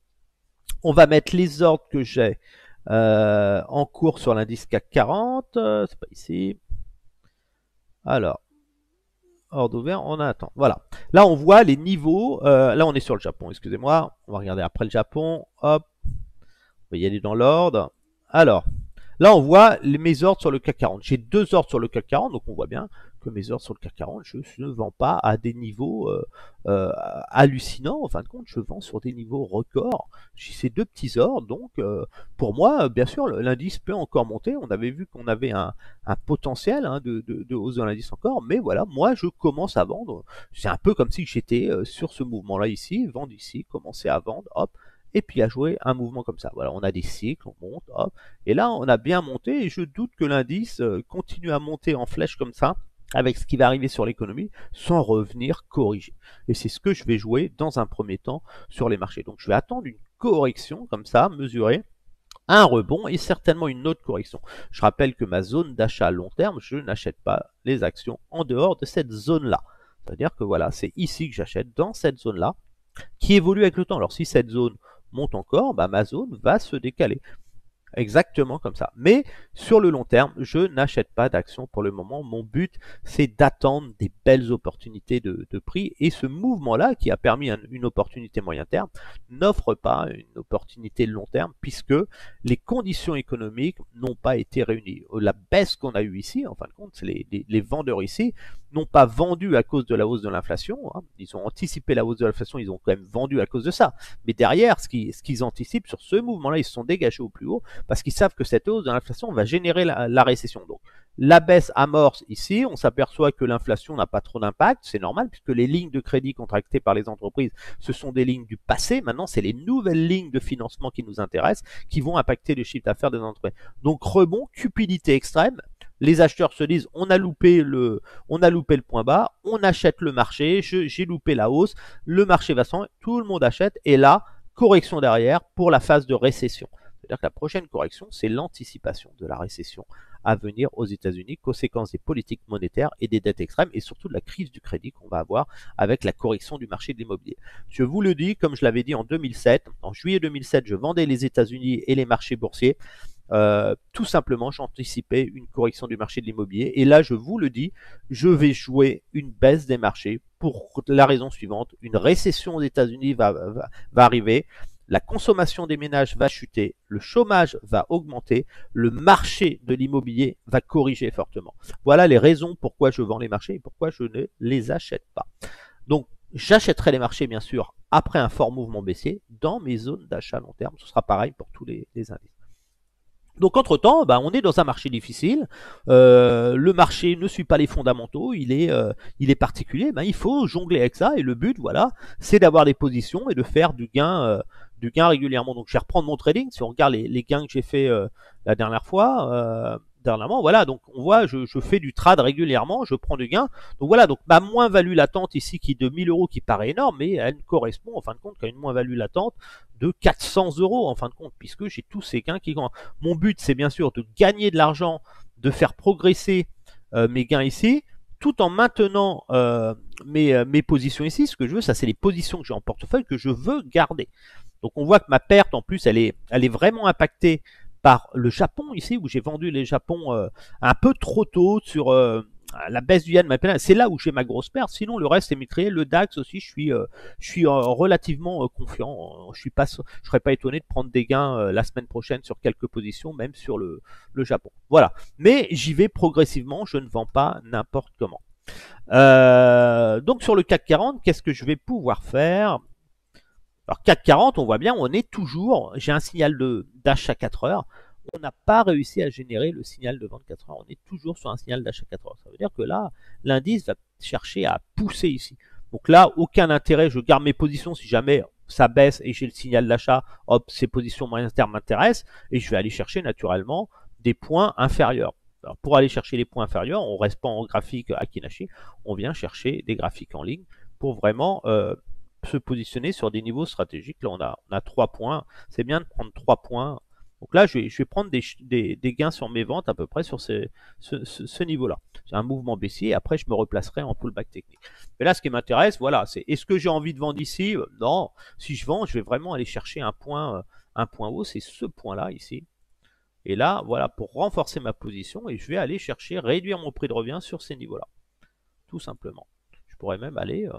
On va mettre les ordres que j'ai euh, en cours sur l'indice CAC quarante. C'est pas ici. Alors, ordre ouvert, on attend. Voilà. Là, on voit les niveaux. Euh, là, on est sur le Japon, excusez-moi. On va regarder après le Japon. Hop. On va y aller dans l'ordre. Alors, là, on voit les, mes ordres sur le CAC quarante. J'ai deux ordres sur le CAC quarante, donc on voit bien que mes ordres sur le CAC quarante, je ne vends pas à des niveaux euh, euh, hallucinants. En fin de compte, je vends sur des niveaux records. J'ai ces deux petits ordres, donc euh, pour moi, bien sûr, l'indice peut encore monter. On avait vu qu'on avait un, un potentiel hein, de, de, de hausse de l'indice encore, mais voilà, moi, je commence à vendre. C'est un peu comme si j'étais euh, sur ce mouvement-là ici, vendre ici, commencer à vendre, hop, et puis à jouer un mouvement comme ça. Voilà, on a des cycles, on monte, hop, et là, on a bien monté, et je doute que l'indice euh, continue à monter en flèche comme ça, avec ce qui va arriver sur l'économie, sans revenir corriger. Et c'est ce que je vais jouer dans un premier temps sur les marchés. Donc je vais attendre une correction comme ça, mesurée, un rebond et certainement une autre correction. Je rappelle que ma zone d'achat à long terme, je n'achète pas les actions en dehors de cette zone-là. C'est-à-dire que voilà, c'est ici que j'achète, dans cette zone-là, qui évolue avec le temps. Alors si cette zone monte encore, bah, ma zone va se décaler. Exactement comme ça. Mais sur le long terme, je n'achète pas d'actions pour le moment. Mon but, c'est d'attendre des belles opportunités de, de prix. Et ce mouvement-là, qui a permis un, une opportunité moyen terme, n'offre pas une opportunité long terme, puisque les conditions économiques n'ont pas été réunies. La baisse qu'on a eue ici, en fin de compte, les, les, les vendeurs ici n'ont pas vendu à cause de la hausse de l'inflation. Hein. Ils ont anticipé la hausse de l'inflation, ils ont quand même vendu à cause de ça. Mais derrière, ce qu'ils, ce qu'ils anticipent sur ce mouvement-là, ils se sont dégagés au plus haut, parce qu'ils savent que cette hausse de l'inflation va générer la, la récession. Donc, la baisse amorce ici, on s'aperçoit que l'inflation n'a pas trop d'impact, c'est normal, puisque les lignes de crédit contractées par les entreprises, ce sont des lignes du passé, maintenant c'est les nouvelles lignes de financement qui nous intéressent, qui vont impacter le chiffre d'affaires des entreprises. Donc rebond, cupidité extrême, les acheteurs se disent on a loupé le, on a loupé le point bas, on achète le marché, j'ai loupé la hausse, le marché va s'en, tout le monde achète, et là, correction derrière pour la phase de récession. C'est-à-dire que la prochaine correction, c'est l'anticipation de la récession à venir aux États-Unis, conséquence des politiques monétaires et des dettes extrêmes, et surtout de la crise du crédit qu'on va avoir avec la correction du marché de l'immobilier. Je vous le dis, comme je l'avais dit en deux mille sept, en juillet deux mille sept, je vendais les États-Unis et les marchés boursiers. Euh, tout simplement, j'anticipais une correction du marché de l'immobilier. Et là, je vous le dis, je vais jouer une baisse des marchés pour la raison suivante. Une récession aux États-Unis va, va, va arriver. La consommation des ménages va chuter, le chômage va augmenter, le marché de l'immobilier va corriger fortement. Voilà les raisons pourquoi je vends les marchés et pourquoi je ne les achète pas. Donc, j'achèterai les marchés, bien sûr, après un fort mouvement baissier dans mes zones d'achat long terme. Ce sera pareil pour tous les, les indices. Donc, entre-temps, bah, on est dans un marché difficile. Euh, le marché ne suit pas les fondamentaux, il est, euh, il est particulier. Bah, il faut jongler avec ça et le but, voilà, c'est d'avoir des positions et de faire du gain euh, du gain régulièrement. Donc je vais reprendre mon trading. Si on regarde les, les gains que j'ai fait euh, la dernière fois, euh, dernièrement, voilà, donc on voit, je, je fais du trade régulièrement, je prends du gain. Donc voilà, donc ma moins-value latente ici qui est de mille euros qui paraît énorme, mais elle correspond en fin de compte à une moins-value latente de quatre cents euros en fin de compte, puisque j'ai tous ces gains qui... Mon but, c'est bien sûr de gagner de l'argent, de faire progresser euh, mes gains ici, tout en maintenant euh, mes, mes positions ici. Ce que je veux, ça c'est les positions que j'ai en portefeuille que je veux garder. Donc on voit que ma perte, en plus, elle est, elle est vraiment impactée par le Japon, ici, où j'ai vendu les Japon euh, un peu trop tôt sur, euh, la baisse du yen m'a pénalisé. C'est là où j'ai ma grosse perte. Sinon, le reste est maîtrisé. Le DAX aussi, je suis, euh, je suis euh, relativement euh, confiant. Je suis pas, je serais pas étonné de prendre des gains euh, la semaine prochaine sur quelques positions, même sur le, le Japon. Voilà. Mais j'y vais progressivement. Je ne vends pas n'importe comment. Euh, donc sur le CAC quarante, qu'est-ce que je vais pouvoir faire? Alors CAC quarante, on voit bien, on est toujours, j'ai un signal d'achat quatre heures, on n'a pas réussi à générer le signal de vingt-quatre heures, on est toujours sur un signal d'achat quatre heures, ça veut dire que là, l'indice va chercher à pousser ici. Donc là, aucun intérêt, je garde mes positions si jamais ça baisse et j'ai le signal d'achat, hop, ces positions moyen terme m'intéressent, et je vais aller chercher naturellement des points inférieurs. Alors pour aller chercher les points inférieurs, on ne reste pas en graphique à Kinashi, on vient chercher des graphiques en ligne pour vraiment euh, se positionner sur des niveaux stratégiques. Là, on a, on a trois points, c'est bien de prendre trois points. Donc là, je vais, je vais prendre des, des, des gains sur mes ventes à peu près sur ces, ce, ce, ce niveau-là. C'est un mouvement baissier, et après je me replacerai en pullback technique. Mais là, ce qui m'intéresse, voilà, c'est est-ce que j'ai envie de vendre ici? Non, si je vends, je vais vraiment aller chercher un point, un point haut, c'est ce point-là ici. Et là, voilà, pour renforcer ma position, et je vais aller chercher, réduire mon prix de revient sur ces niveaux-là. Tout simplement. Je pourrais même aller, euh,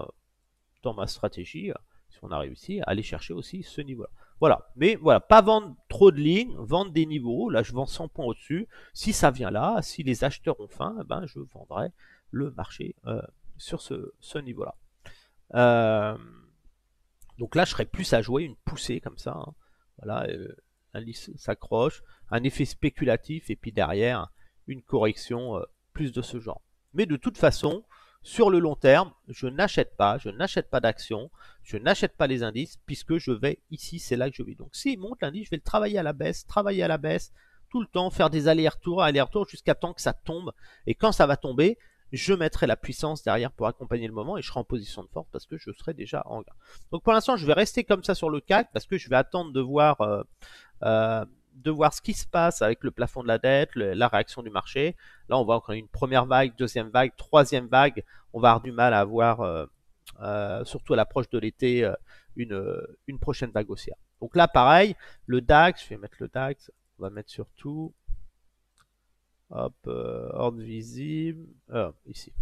dans ma stratégie, si on a réussi, aller chercher aussi ce niveau-là. Voilà, mais voilà, pas vendre trop de lignes, vendre des niveaux. Là, je vends cent points au-dessus. Si ça vient là, si les acheteurs ont faim, eh ben, je vendrai le marché euh, sur ce, ce niveau-là. Euh, donc là, je serais plus à jouer une poussée comme ça. Hein. Voilà, euh, l'indice s'accroche, un effet spéculatif et puis derrière une correction euh, plus de ce genre. Mais de toute façon, sur le long terme, je n'achète pas, je n'achète pas d'actions, je n'achète pas les indices puisque je vais ici, c'est là que je vais. Donc s'il monte l'indice, je vais le travailler à la baisse, travailler à la baisse tout le temps, faire des allers-retours, allers-retours jusqu'à temps que ça tombe. Et quand ça va tomber, je mettrai la puissance derrière pour accompagner le moment et je serai en position de force parce que je serai déjà en gain. Donc pour l'instant, je vais rester comme ça sur le C A C parce que je vais attendre de voir, euh, euh, de voir ce qui se passe avec le plafond de la dette, le, la réaction du marché. Là, on voit encore une première vague, deuxième vague, troisième vague. On va avoir du mal à avoir, euh, euh, surtout à l'approche de l'été, euh, une, une prochaine vague haussière. Donc là, pareil, le D A X, je vais mettre le D A X, on va mettre sur tout. Hop, euh, ordre visible, euh, ici,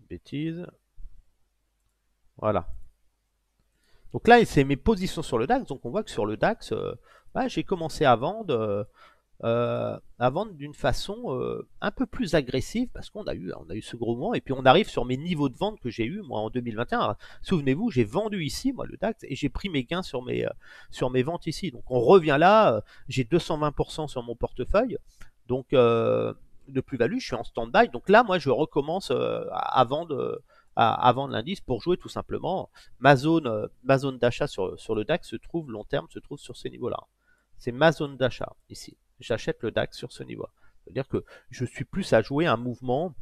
une bêtise, voilà. Donc là, c'est mes positions sur le D A X, donc on voit que sur le D A X, euh, bah, j'ai commencé à vendre, euh, euh, à vendre d'une façon euh, un peu plus agressive, parce qu'on a eu, on a eu ce gros moment, et puis on arrive sur mes niveaux de vente que j'ai eu moi en deux mille vingt et un. Souvenez-vous, j'ai vendu ici, moi, le D A X, et j'ai pris mes gains sur mes, euh, sur mes ventes ici. Donc on revient là, euh, j'ai deux cent vingt pour cent sur mon portefeuille. Donc, euh, de plus-value, je suis en stand-by. Donc là, moi, je recommence euh, à vendre, euh, à, à vendre l'indice pour jouer tout simplement. Ma zone, euh, ma zone d'achat sur, sur le D A X se trouve, long terme, se trouve sur ce niveau-là. C'est ma zone d'achat, ici. J'achète le D A X sur ce niveau-là. C'est-à-dire que je suis plus à jouer un mouvement,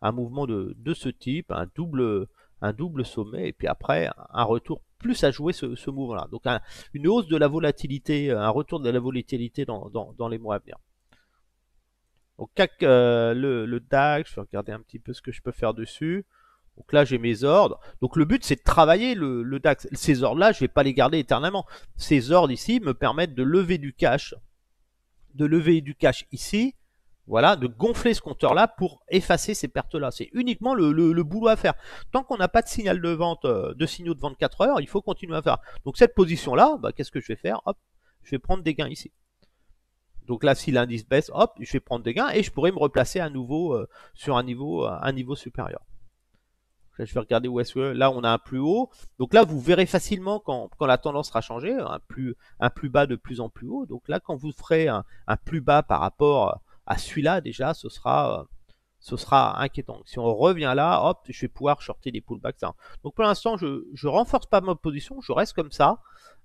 un mouvement de, de ce type, un double, un double sommet, et puis après, un retour plus à jouer ce, ce mouvement-là. Donc, un, une hausse de la volatilité, un retour de la volatilité dans, dans, dans les mois à venir. Donc C A C, euh, le, le D A X, je vais regarder un petit peu ce que je peux faire dessus. Donc là j'ai mes ordres. Donc le but c'est de travailler le, le D A X. Ces ordres là, je ne vais pas les garder éternellement. Ces ordres ici me permettent de lever du cash. De lever du cash ici. Voilà, de gonfler ce compteur là pour effacer ces pertes là. C'est uniquement le, le, le boulot à faire. Tant qu'on n'a pas de signal de vente, de signaux de vingt-quatre heures, il faut continuer à faire. Donc cette position là, bah, qu'est-ce que je vais faire? Hop, je vais prendre des gains ici. Donc là, si l'indice baisse, hop, je vais prendre des gains et je pourrais me replacer à nouveau euh, sur un niveau, euh, un niveau supérieur. Là, je vais regarder où est-ce que... Là, on a un plus haut. Donc là, vous verrez facilement quand, quand la tendance sera changée, un plus, un plus bas de plus en plus haut. Donc là, quand vous ferez un, un plus bas par rapport à celui-là, déjà, ce sera, euh, ce sera inquiétant. Si on revient là, hop, je vais pouvoir shorter des pullbacks. Donc pour l'instant, je ne renforce pas ma position, je reste comme ça.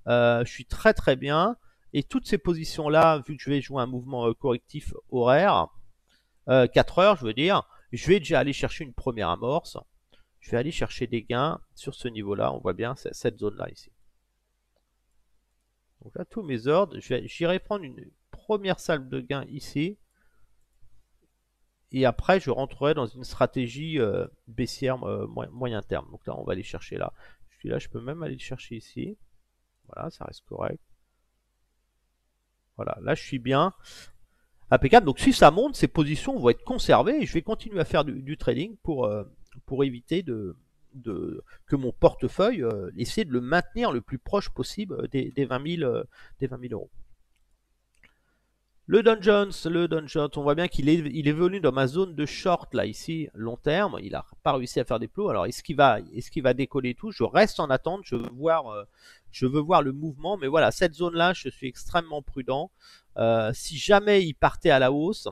Euh, je suis très très bien. Et toutes ces positions-là, vu que je vais jouer un mouvement correctif horaire, euh, quatre heures, je veux dire, je vais déjà aller chercher une première amorce. Je vais aller chercher des gains sur ce niveau-là. On voit bien cette zone-là ici. Donc là, tous mes ordres, j'irai prendre une première salve de gains ici. Et après, je rentrerai dans une stratégie euh, baissière euh, moyen terme. Donc là, on va aller chercher là. Je suis là, je peux même aller le chercher ici. Voilà, ça reste correct. Voilà, là je suis bien. Impeccable. Donc si ça monte, ces positions vont être conservées et je vais continuer à faire du, du trading pour, euh, pour éviter de, de, que mon portefeuille, euh, essayer de le maintenir le plus proche possible des, des, vingt mille, euh, des vingt mille euros. Le Dow Jones, le Dow Jones, on voit bien qu'il est, il est venu dans ma zone de short, là, ici, long terme. Il n'a pas réussi à faire des plots. Alors, est-ce qu'il va, est-ce qu'il va décoller et tout? Je reste en attente. Je veux voir, euh, je veux voir le mouvement. Mais voilà, cette zone-là, je suis extrêmement prudent. Euh, si jamais il partait à la hausse,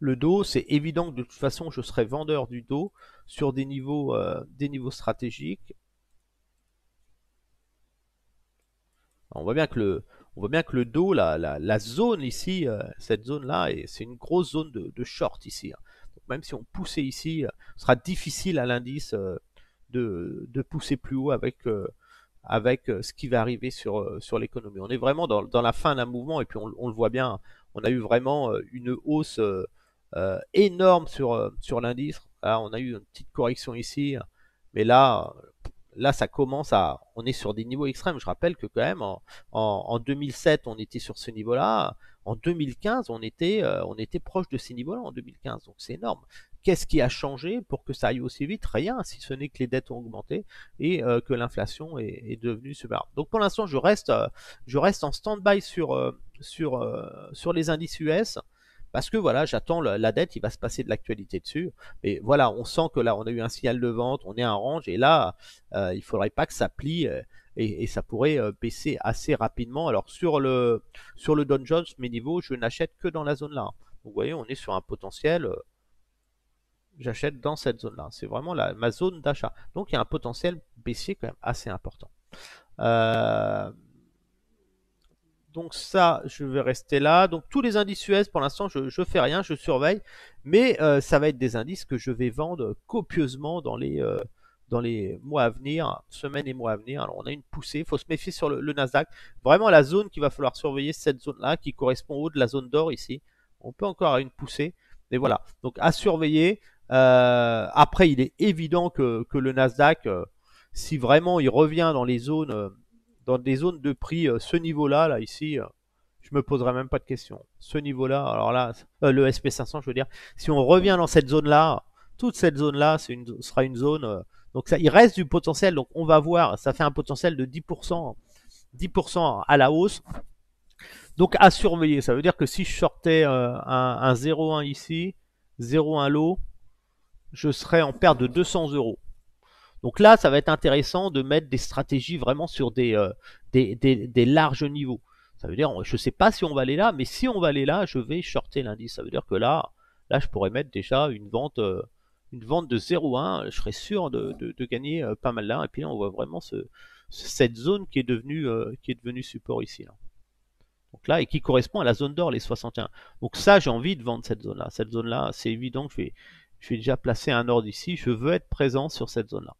le Dow, c'est évident que de toute façon, je serais vendeur du Dow sur des niveaux, euh, des niveaux stratégiques. Alors, on voit bien que le... On voit bien que le dos, la, la, la zone ici, euh, cette zone-là, c'est une grosse zone de, de short ici. Hein. Donc même si on poussait ici, ce euh, sera difficile à l'indice euh, de, de pousser plus haut avec, euh, avec euh, ce qui va arriver sur, euh, sur l'économie. On est vraiment dans, dans la fin d'un mouvement et puis on, on le voit bien, on a eu vraiment euh, une hausse euh, euh, énorme sur, euh, sur l'indice. On a eu une petite correction ici, mais là... Là, ça commence à... On est sur des niveaux extrêmes. Je rappelle que quand même, en, en, en deux mille sept, on était sur ce niveau-là. En deux mille quinze, on était, euh, on était proche de ces niveaux-là en deux mille quinze. Donc, c'est énorme. Qu'est-ce qui a changé pour que ça aille aussi vite? Rien, si ce n'est que les dettes ont augmenté et euh, que l'inflation est, est devenue super. Donc, pour l'instant, je reste, euh, je reste en stand-by sur, euh, sur, euh, sur les indices U S. Parce que voilà, j'attends la dette, il va se passer de l'actualité dessus. Mais voilà, on sent que là, on a eu un signal de vente, on est à un range. Et là, euh, il ne faudrait pas que ça plie euh, et, et ça pourrait euh, baisser assez rapidement. Alors, sur le, sur le Dow Jones, mes niveaux, je n'achète que dans la zone-là. Hein. Vous voyez, on est sur un potentiel. Euh, j'achète dans cette zone-là. C'est vraiment la, ma zone d'achat. Donc, il y a un potentiel baissier quand même assez important. Euh... Donc ça, je vais rester là. Donc tous les indices U S, pour l'instant, je ne fais rien, je surveille. Mais euh, ça va être des indices que je vais vendre copieusement dans les, euh, dans les mois à venir, semaines et mois à venir. Alors on a une poussée, il faut se méfier sur le, le Nasdaq. Vraiment la zone qu'il va falloir surveiller, cette zone-là, qui correspond au haut de la zone d'or ici. On peut encore avoir une poussée, mais voilà. Donc à surveiller. Euh, après, il est évident que, que le Nasdaq, euh, si vraiment il revient dans les zones... Euh, dans des zones de prix, euh, ce niveau-là, là, ici, euh, je me poserai même pas de questions. Ce niveau-là, alors là, euh, le S P cinq cents, je veux dire, si on revient dans cette zone-là, toute cette zone-là sera une zone, euh, donc ça, il reste du potentiel, donc on va voir, ça fait un potentiel de dix pour cent, dix pour cent à la hausse, donc à surveiller. Ça veut dire que si je sortais euh, un, un zéro virgule un ici, zéro virgule un lot, je serais en perte de deux cents euros. Donc là, ça va être intéressant de mettre des stratégies vraiment sur des, euh, des, des, des larges niveaux. Ça veut dire, je ne sais pas si on va aller là, mais si on va aller là, je vais shorter l'indice. Ça veut dire que là, là, je pourrais mettre déjà une vente, euh, une vente de zéro virgule un. Je serais sûr de, de, de gagner euh, pas mal là. Et puis là, on voit vraiment ce, cette zone qui est devenue, euh, qui est devenue support ici. Là. Donc là, et qui correspond à la zone d'or, les soixante et un. Donc ça, j'ai envie de vendre cette zone-là. Cette zone-là, c'est évident que je vais, je vais déjà placer un ordre ici. Je veux être présent sur cette zone-là.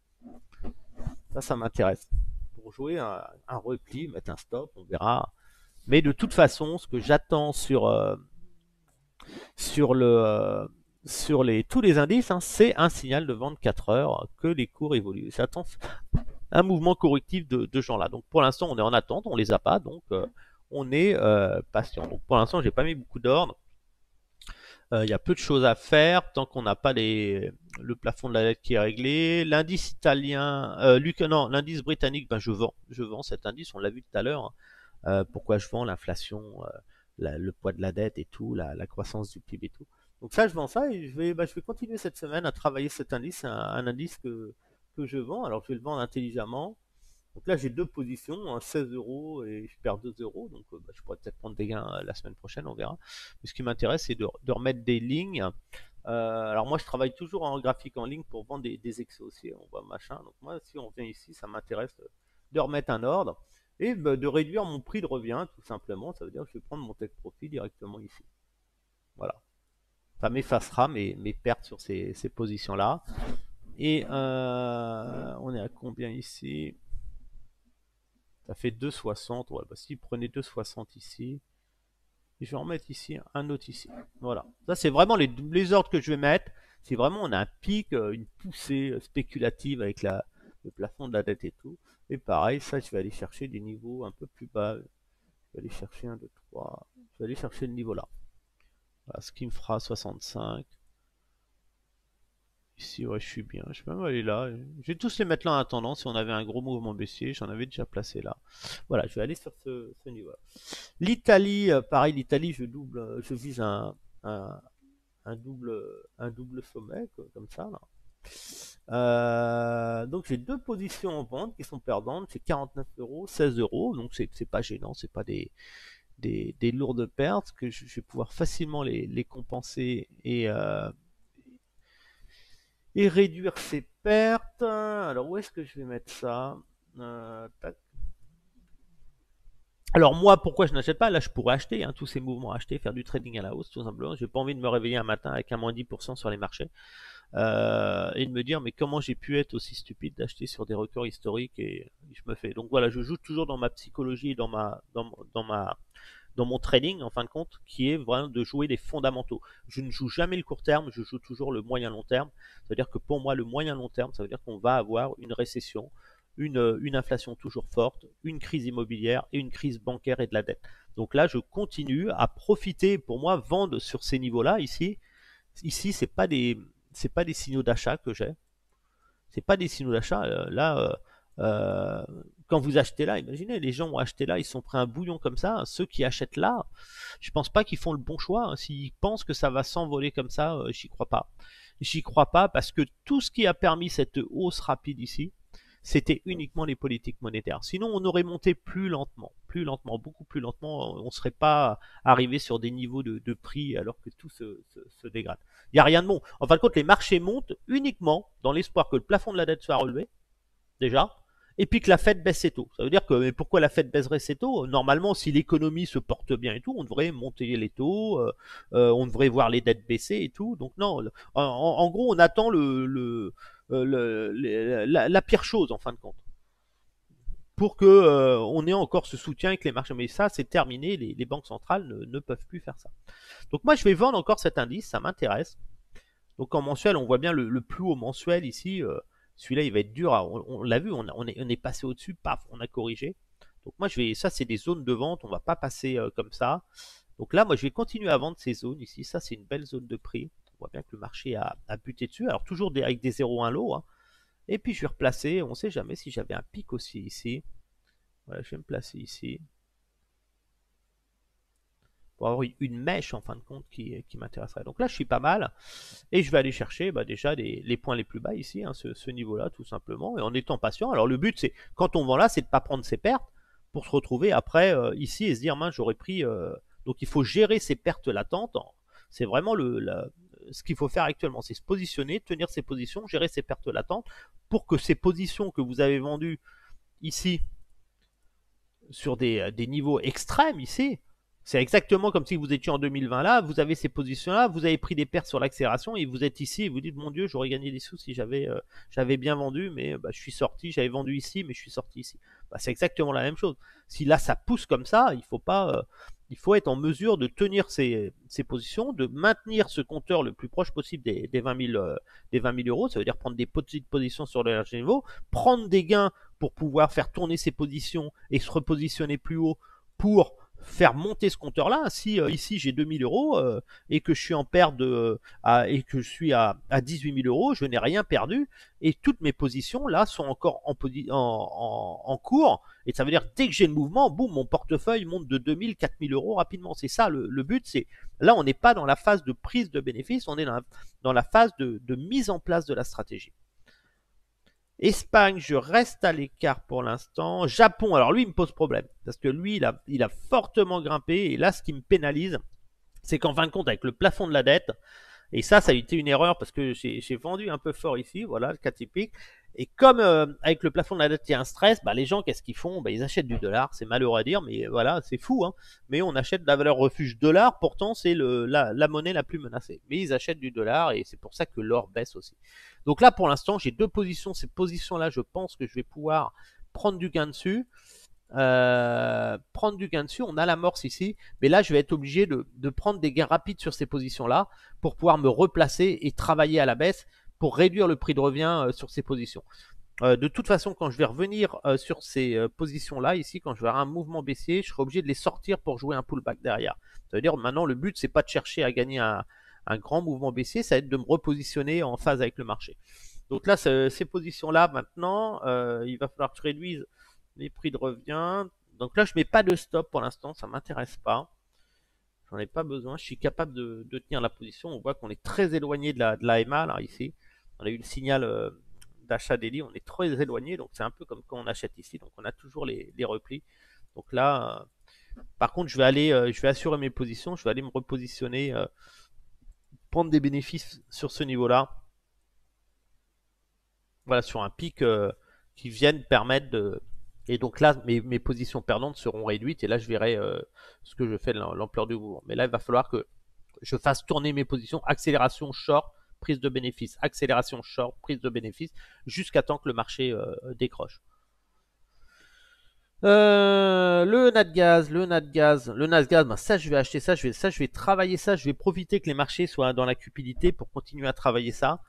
Ça, ça m'intéresse. Pour jouer un, un repli, mettre un stop, on verra. Mais de toute façon, ce que j'attends sur, euh, sur, le, sur les, tous les indices, hein, c'est un signal de vente quatre heures que les cours évoluent. J'attends un mouvement correctif de, de gens-là. Donc pour l'instant, on est en attente, on les a pas, donc euh, on est euh, patient. Donc pour l'instant, j'ai pas mis beaucoup d'ordre. Il euh, y a peu de choses à faire tant qu'on n'a pas les, le plafond de la dette qui est réglé. L'indice italien, euh, Luc, non, l'indice britannique, ben je vends, je vends cet indice. On l'a vu tout à l'heure. Hein. Euh, pourquoi je vends l'inflation, euh, le poids de la dette et tout, la, la croissance du P I B et tout. Donc ça, je vends ça et je vais, ben, je vais continuer cette semaine à travailler cet indice, un, un indice que que je vends. Alors je vais le vendre intelligemment. Donc là, j'ai deux positions, hein, seize euros et je perds deux euros, donc euh, bah, je pourrais peut-être prendre des gains euh, la semaine prochaine, on verra. Mais ce qui m'intéresse, c'est de, de remettre des lignes. Euh, alors moi, je travaille toujours en graphique en ligne pour vendre des, des excès haussiers, on voit machin. Donc moi, si on revient ici, ça m'intéresse euh, de remettre un ordre et bah, de réduire mon prix de revient, tout simplement. Ça veut dire que je vais prendre mon take profit directement ici. Voilà. Ça m'effacera mes, mes pertes sur ces, ces positions-là. Et euh, on est à combien ici ? Ça fait deux virgule soixante. Ouais, bah, si vous prenez deux virgule soixante ici, je vais en mettre ici, un autre ici. Voilà. Ça, c'est vraiment les, les ordres que je vais mettre. Si vraiment on a un pic, une poussée spéculative avec la, le plafond de la dette et tout. Et pareil, ça, je vais aller chercher des niveaux un peu plus bas. Je vais aller chercher un, deux, trois. Je vais aller chercher le niveau là. Voilà, ce qui me fera soixante-cinq. Ici, ouais, je suis bien. Je peux même aller là. Je vais tous les mettre là en attendant. Si on avait un gros mouvement baissier, j'en avais déjà placé là. Voilà, je vais aller sur ce, ce niveau-là. L'Italie, pareil, l'Italie, je double, je vise un, un, un, double, un double sommet, comme ça, là. Euh, donc j'ai deux positions en vente qui sont perdantes, c'est quarante-neuf euros, seize euros, donc c'est pas gênant, c'est pas des, des, des lourdes pertes que je, je vais pouvoir facilement les, les compenser et, euh, et réduire ces pertes. Alors où est-ce que je vais mettre ça? euh, tac. Alors moi, pourquoi je n'achète pas? Là, je pourrais acheter, hein, tous ces mouvements, acheter, faire du trading à la hausse, tout simplement. J'ai pas envie de me réveiller un matin avec un moins dix pour cent sur les marchés. Euh, et de me dire mais comment j'ai pu être aussi stupide d'acheter sur des records historiques, et je me fais, donc voilà, je joue toujours dans ma psychologie, dans ma dans, dans ma dans mon trading en fin de compte, qui est vraiment de jouer les fondamentaux. Je ne joue jamais le court terme, je joue toujours le moyen long terme. Ça veut dire que pour moi, le moyen long terme, ça veut dire qu'on va avoir une récession, une, une inflation toujours forte, une crise immobilière et une crise bancaire et de la dette. Donc là, je continue à profiter. Pour moi, vendre sur ces niveaux là ici ici c'est pas des c'est pas des signaux d'achat que j'ai. C'est pas des signaux d'achat. Euh, là, euh, euh, quand vous achetez là, imaginez, les gens ont acheté là, ils sont pris un bouillon comme ça. Ceux qui achètent là, je pense pas qu'ils font le bon choix. S'ils pensent que ça va s'envoler comme ça, euh, j'y crois pas. J'y crois pas, parce que tout ce qui a permis cette hausse rapide ici, c'était uniquement les politiques monétaires. Sinon, on aurait monté plus lentement, plus lentement, beaucoup plus lentement. On ne serait pas arrivé sur des niveaux de, de prix alors que tout se, se, se dégrade. Il n'y a rien de bon. En fin de compte, les marchés montent uniquement dans l'espoir que le plafond de la dette soit relevé, déjà, et puis que la Fed baisse ses taux. Ça veut dire que, mais pourquoi la Fed baisserait ses taux? Normalement, si l'économie se porte bien et tout, on devrait monter les taux, euh, euh, on devrait voir les dettes baisser et tout. Donc non, en, en gros, on attend le... le Euh, le, le, la, la pire chose en fin de compte pour que euh, on ait encore ce soutien avec les marchés. Mais ça, c'est terminé, les, les banques centrales ne, ne peuvent plus faire ça. Donc moi, je vais vendre encore cet indice, ça m'intéresse. Donc en mensuel, on voit bien le, le plus haut mensuel ici, euh, celui-là il va être dur à, on, on l'a vu, on, a, on, est, on est passé au dessus, paf, on a corrigé. Donc moi je vais, ça c'est des zones de vente, on va pas passer euh, comme ça. Donc là, moi je vais continuer à vendre ces zones ici. Ça, c'est une belle zone de prix. On voit bien que le marché a, a buté dessus. Alors toujours des, avec des zéro un low. Hein. Et puis je vais replacer. On ne sait jamais si j'avais un pic aussi ici. Voilà, je vais me placer ici. Pour avoir une mèche en fin de compte qui, qui m'intéresserait. Donc là, je suis pas mal. Et je vais aller chercher bah, déjà les, les points les plus bas ici. Hein, ce, ce niveau-là, tout simplement. Et en étant patient. Alors le but, c'est quand on vend là, c'est de ne pas prendre ses pertes. Pour se retrouver après euh, ici et se dire, mince, j'aurais pris... Euh... Donc il faut gérer ces pertes latentes. En... C'est vraiment le, la, ce qu'il faut faire actuellement, c'est se positionner, tenir ses positions, gérer ses pertes latentes pour que ces positions que vous avez vendues ici, sur des, des niveaux extrêmes ici, c'est exactement comme si vous étiez en deux mille vingt là, vous avez ces positions là, vous avez pris des pertes sur l'accélération et vous êtes ici et vous dites, mon Dieu, j'aurais gagné des sous si j'avais euh, j'avais bien vendu, mais bah, je suis sorti, j'avais vendu ici, mais je suis sorti ici. Bah, c'est exactement la même chose. Si là ça pousse comme ça, il faut pas... Euh, Il faut être en mesure de tenir ses, ses positions, de maintenir ce compteur le plus proche possible des, des, vingt mille euros. Ça veut dire prendre des petites positions sur le large niveau, prendre des gains pour pouvoir faire tourner ses positions et se repositionner plus haut pour faire monter ce compteur-là. Si euh, ici j'ai deux mille euros euh, et que je suis en perte de, euh, à, et que je suis à, à dix-huit mille euros, je n'ai rien perdu et toutes mes positions là sont encore en, en, en, en cours. Et ça veut dire dès que j'ai le mouvement, boum, mon portefeuille monte de deux mille, quatre mille euros rapidement. C'est ça le, le but. C'est là, on n'est pas dans la phase de prise de bénéfice, on est dans la, dans la phase de, de mise en place de la stratégie. Espagne, je reste à l'écart pour l'instant. Japon, alors lui, il me pose problème. Parce que lui, il a, il a fortement grimpé. Et là, ce qui me pénalise, c'est qu'en fin de compte, avec le plafond de la dette, et ça, ça a été une erreur parce que j'ai vendu un peu fort ici. Voilà, le cas typique. Et comme euh, avec le plafond de la dette, il y a un stress, bah, les gens, qu'est-ce qu'ils font? Bah, ils achètent du dollar. C'est malheureux à dire, mais voilà, c'est fou. Hein, mais on achète de la valeur refuge dollar. Pourtant, c'est la, la monnaie la plus menacée. Mais ils achètent du dollar et c'est pour ça que l'or baisse aussi. Donc là, pour l'instant, j'ai deux positions. Ces positions-là, je pense que je vais pouvoir prendre du gain dessus. Euh, prendre du gain dessus. On a l'amorce ici, mais là je vais être obligé de, de prendre des gains rapides sur ces positions là pour pouvoir me replacer et travailler à la baisse pour réduire le prix de revient euh, sur ces positions. Euh, de toute façon, quand je vais revenir euh, sur ces euh, positions-là, ici, quand je vais avoir un mouvement baissier, je serai obligé de les sortir pour jouer un pullback derrière. Ça veut dire maintenant, le but, c'est pas de chercher à gagner un, un grand mouvement baissier, ça va être de me repositionner en phase avec le marché. Donc là, ces positions-là, maintenant, euh, il va falloir que je réduise les prix de revient. Donc là, je mets pas de stop pour l'instant, ça m'intéresse pas. J'en ai pas besoin, je suis capable de, de tenir la position. On voit qu'on est très éloigné de la, de la M A, là, ici. On a eu le signal... Euh, d'achat daily, on est très éloigné, donc c'est un peu comme quand on achète ici, donc on a toujours les, les replis. Donc là, euh, par contre, je vais aller, euh, je vais assurer mes positions, je vais aller me repositionner, euh, prendre des bénéfices sur ce niveau-là. Voilà, sur un pic euh, qui vienne permettre de... Et donc là, mes, mes positions perdantes seront réduites, et là, je verrai euh, ce que je fais de l'ampleur du mouvement. Mais là, il va falloir que je fasse tourner mes positions, accélération, short, prise de bénéfice, accélération short, prise de bénéfice, jusqu'à temps que le marché euh, décroche. Euh, le Natgaz, le Natgaz, le Natgaz, ben ça je vais acheter ça, je vais, ça, je vais travailler ça, je vais profiter que les marchés soient dans la cupidité pour continuer à travailler ça.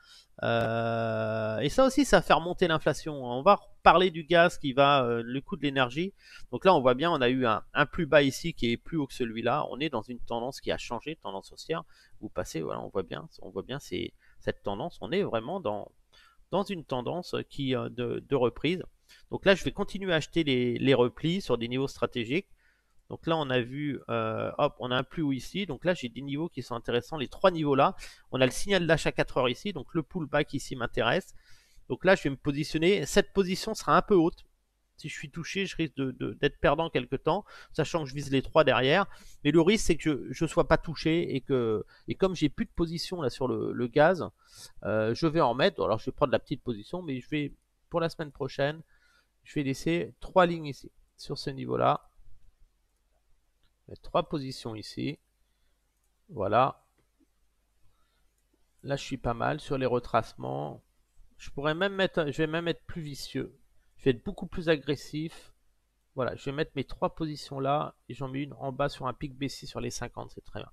Euh, et ça aussi, ça va faire monter l'inflation. On va reparler du gaz qui va, euh, le coût de l'énergie. Donc là, on voit bien, on a eu un, un plus bas ici qui est plus haut que celui-là. On est dans une tendance qui a changé, tendance haussière. Vous passez, voilà, on voit bien, on voit bien ces, cette tendance. On est vraiment dans, dans une tendance qui euh, de, de reprise. Donc là, je vais continuer à acheter les, les replis sur des niveaux stratégiques. Donc là, on a vu, euh, hop, on a un plus haut ici. Donc là, j'ai des niveaux qui sont intéressants, les trois niveaux là. On a le signal d'achat quatre heures ici, donc le pullback ici m'intéresse. Donc là, je vais me positionner. Cette position sera un peu haute. Si je suis touché, je risque de, de, d'être perdant quelque temps, sachant que je vise les trois derrière. Mais le risque, c'est que je ne sois pas touché et que, et comme j'ai plus de position là sur le, le gaz, euh, je vais en remettre. Alors, je vais prendre la petite position, mais je vais, pour la semaine prochaine, je vais laisser trois lignes ici, sur ce niveau-là. Trois positions ici. Voilà. Là, je suis pas mal sur les retracements. Je pourrais même mettre, je vais même être plus vicieux. Je vais être beaucoup plus agressif. Voilà, je vais mettre mes trois positions là et j'en mets une en bas sur un pic baissier sur les cinquante, c'est très bien.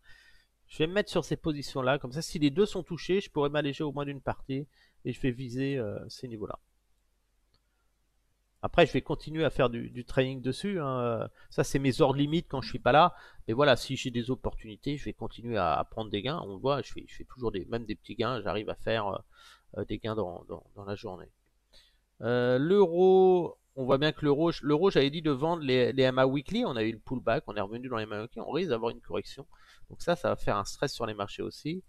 Je vais me mettre sur ces positions là, comme ça, si les deux sont touchés, je pourrais m'alléger au moins d'une partie et je vais viser euh, ces niveaux-là. Après, je vais continuer à faire du, du trading dessus. Hein. Ça, c'est mes ordres limites quand je suis pas là. Mais voilà, si j'ai des opportunités, je vais continuer à, à prendre des gains. On voit, je fais, je fais toujours des, même des petits gains. J'arrive à faire euh, des gains dans, dans, dans la journée. Euh, l'euro, on voit bien que l'euro, l'euro, j'avais dit de vendre les, les M A weekly. On a eu le pullback, on est revenu dans les M A weekly. On risque d'avoir une correction. Donc ça, ça va faire un stress sur les marchés aussi.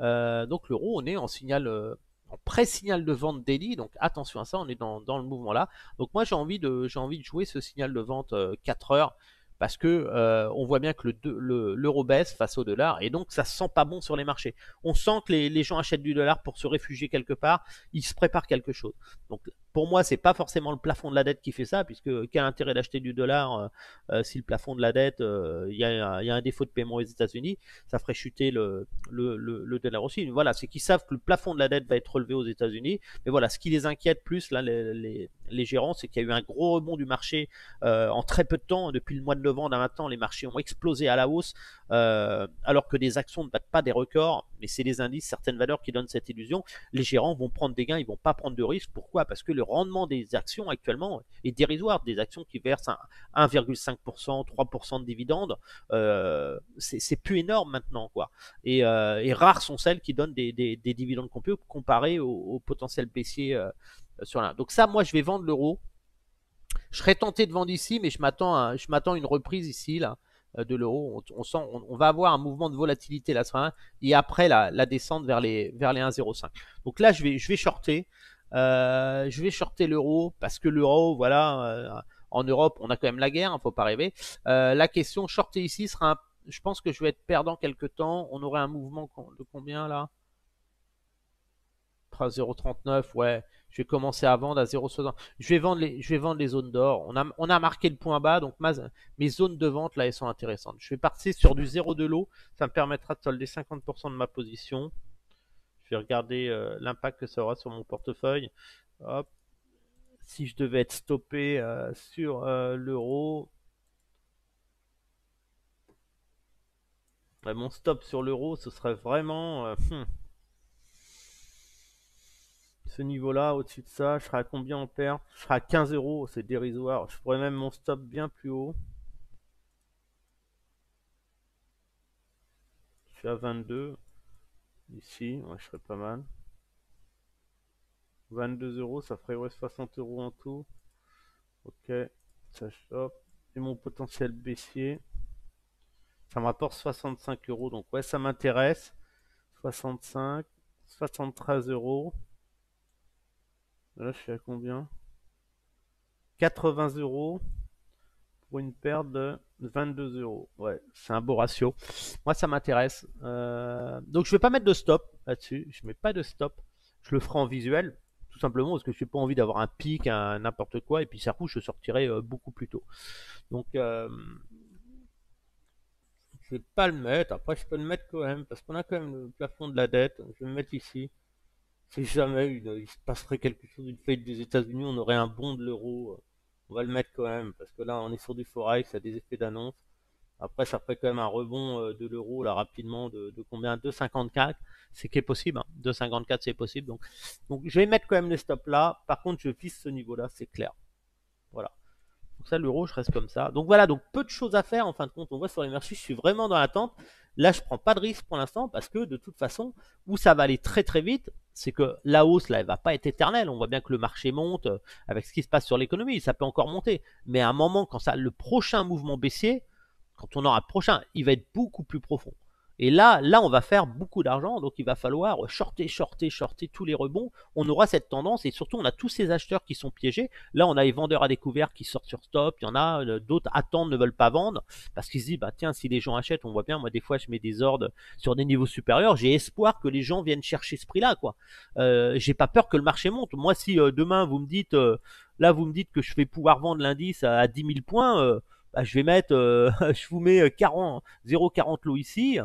Euh, donc l'euro, on est en signal... Euh, en pré-signal de vente daily, donc attention à ça, on est dans, dans le mouvement là. Donc moi j'ai envie de j'ai envie de jouer ce signal de vente euh, quatre heures parce que euh, on voit bien que le l'euro baisse face au dollar et donc ça sent pas bon sur les marchés. On sent que les, les gens achètent du dollar pour se réfugier quelque part, ils se préparent quelque chose. Donc pour moi c'est pas forcément le plafond de la dette qui fait ça puisque quel intérêt d'acheter du dollar euh, euh, si le plafond de la dette, il euh, y, y a un défaut de paiement aux États-Unis, ça ferait chuter le, le, le, le dollar aussi. Mais voilà, c'est qu'ils savent que le plafond de la dette va être relevé aux États-Unis. Mais voilà, ce qui les inquiète plus là, les, les, les gérants, c'est qu'il y a eu un gros rebond du marché euh, en très peu de temps. Depuis le mois de novembre à maintenant, les marchés ont explosé à la hausse euh, alors que les actions ne battent pas des records. Mais c'est les indices, certaines valeurs qui donnent cette illusion. Les gérants vont prendre des gains, ils vont pas prendre de risques. Pourquoi? Parce que le rendement des actions actuellement est dérisoire, des actions qui versent un virgule cinq pour cent, trois pour cent de dividendes, euh, c'est plus énorme maintenant quoi. Et, euh, et rares sont celles qui donnent des, des, des dividendes qu'on peut comparer au, au potentiel baissier euh, sur l'un. Donc ça, moi je vais vendre l'euro, je serais tenté de vendre ici, mais je m'attends à, je m'attends à une reprise ici là de l'euro. On, on sent, on, on va avoir un mouvement de volatilité là sur un, et après la, la descente vers les vers les un virgule zéro cinq. Donc là je vais je vais shorter. Euh, je vais shorter l'euro parce que l'euro, voilà, euh, en Europe, on a quand même la guerre, hein, faut pas rêver. Euh, la question shorter ici sera, un... je pense que je vais être perdant quelque temps. On aurait un mouvement de combien là? zéro virgule trente-neuf, ouais. Je vais commencer à vendre à zéro virgule soixante. Je vais vendre les, je vais vendre les zones d'or. On a, on a marqué le point bas, donc ma, mes zones de vente là, elles sont intéressantes. Je vais partir sur du zéro de l'eau. Ça me permettra de solder cinquante pour cent de ma position. Je vais regarder euh, l'impact que ça aura sur mon portefeuille. Hop. Si je devais être stoppé euh, sur euh, l'euro. Ouais, mon stop sur l'euro, ce serait vraiment... Euh, hmm. ce niveau-là, au-dessus de ça, je serai à combien en paire? Je serai à quinze euros, c'est dérisoire. Je ferai même mon stop bien plus haut. Je suis à vingt-deux. Ici, ouais, je serais pas mal. vingt-deux euros, ça ferait ouais, soixante euros en tout. Ok, ça stoppe. Et mon potentiel baissier, ça me rapporte soixante-cinq euros. Donc ouais, ça m'intéresse. soixante-cinq, soixante-treize euros. Là, je suis à combien? quatre-vingts euros pour une paire de vingt-deux euros. Ouais, c'est un beau ratio. Moi, ça m'intéresse. Euh... Donc, je vais pas mettre de stop là-dessus. Je mets pas de stop. Je le ferai en visuel, tout simplement parce que je n'ai pas envie d'avoir un pic, un n'importe quoi. Et puis, ça couche, je sortirai euh, beaucoup plus tôt. Donc, euh... je vais pas le mettre. Après, je peux le mettre quand même parce qu'on a quand même le plafond de la dette. Je vais le mettre ici. Si jamais il, il se passerait quelque chose, une faillite des États-Unis, on aurait un bond de l'euro. On va le mettre quand même, parce que là on est sur du forex, ça a des effets d'annonce. Après ça ferait quand même un rebond de l'euro là rapidement de, de combien, deux virgule cinquante-quatre, c'est qui est possible, hein. deux virgule cinquante-quatre c'est possible. Donc, donc je vais mettre quand même les stops là. Par contre je fixe ce niveau là, c'est clair. Voilà. Donc ça l'euro je reste comme ça. Donc voilà, donc peu de choses à faire en fin de compte. On voit sur les marchés, je suis vraiment dans l'attente. Là je prends pas de risque pour l'instant parce que de toute façon où ça va aller très très vite, c'est que la hausse là elle va pas être éternelle. On voit bien que le marché monte avec ce qui se passe sur l'économie, ça peut encore monter. Mais à un moment quand ça, le prochain mouvement baissier, quand on aura le prochain, il va être beaucoup plus profond. Et là, là on va faire beaucoup d'argent, donc il va falloir shorter, shorter, shorter tous les rebonds. On aura cette tendance et surtout on a tous ces acheteurs qui sont piégés. Là on a les vendeurs à découvert qui sortent sur stop, il y en a d'autres attendent, ne veulent pas vendre parce qu'ils se disent bah tiens si les gens achètent, on voit bien moi des fois je mets des ordres sur des niveaux supérieurs, j'ai espoir que les gens viennent chercher ce prix-là quoi. Euh, j'ai pas peur que le marché monte. Moi si euh, demain vous me dites euh, là vous me dites que je vais pouvoir vendre l'indice à, à dix mille points, euh, bah, je vais mettre, euh, je vous mets zéro virgule quarante lots ici.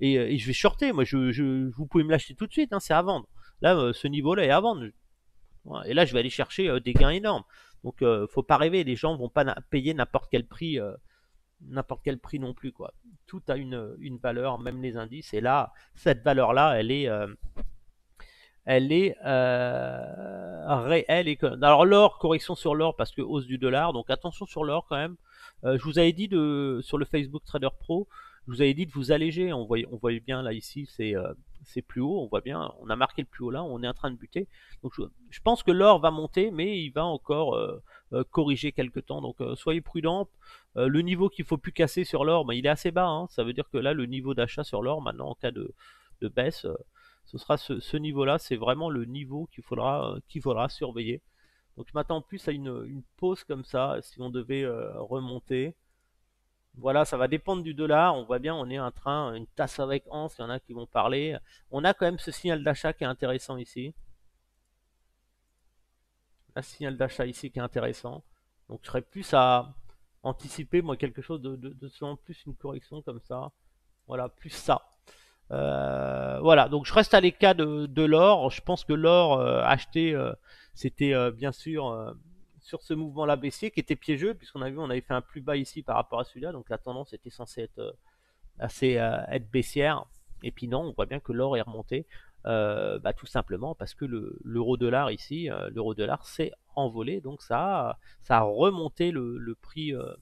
Et, et je vais shorter, moi je, je, vous pouvez me l'acheter tout de suite, hein, c'est à vendre. Là, euh, ce niveau-là est à vendre. Et là, je vais aller chercher euh, des gains énormes. Donc, euh, faut pas rêver, les gens vont pas payer n'importe quel prix, euh, n'importe quel prix non plus, quoi. Tout a une, une valeur, même les indices. Et là, cette valeur-là, elle est, euh, elle est euh, réelle. Et... Alors, l'or, correction sur l'or parce que hausse du dollar. Donc, attention sur l'or quand même. Euh, je vous avais dit de, sur le Facebook Trader Pro. Je vous avais dit de vous alléger, on voyait, on voyait bien là ici, c'est euh, plus haut, on voit bien, on a marqué le plus haut là, on est en train de buter. Donc je, je pense que l'or va monter, mais il va encore euh, euh, corriger quelques temps, donc euh, soyez prudents. Euh, le niveau qu'il ne faut plus casser sur l'or, bah, il est assez bas, hein. Ça veut dire que là le niveau d'achat sur l'or, maintenant en cas de, de baisse, euh, ce sera ce, ce niveau-là, c'est vraiment le niveau qu'il faudra, euh, qu'il faudra surveiller. Donc je m'attends plus à une, une pause comme ça, si on devait euh, remonter. Voilà, ça va dépendre du dollar, on voit bien, on est en train, une tasse avec anse, il y en a qui vont parler. On a quand même ce signal d'achat qui est intéressant ici. Un signal d'achat ici qui est intéressant. Donc je serais plus à anticiper, moi, quelque chose de, de, de souvent plus une correction comme ça. Voilà, plus ça. Euh, voilà, donc je reste à l'écart de, de l'or. Je pense que l'or euh, acheté, euh, c'était euh, bien sûr... Euh, sur ce mouvement là baissier qui était piégeux puisqu'on a vu on avait fait un plus bas ici par rapport à celui-là, donc la tendance était censée être assez euh, être baissière et puis non, on voit bien que l'or est remonté euh, bah, tout simplement parce que l'euro dollar ici, euh, l'euro dollar s'est envolé, donc ça a, ça a remonté le, le prix euh,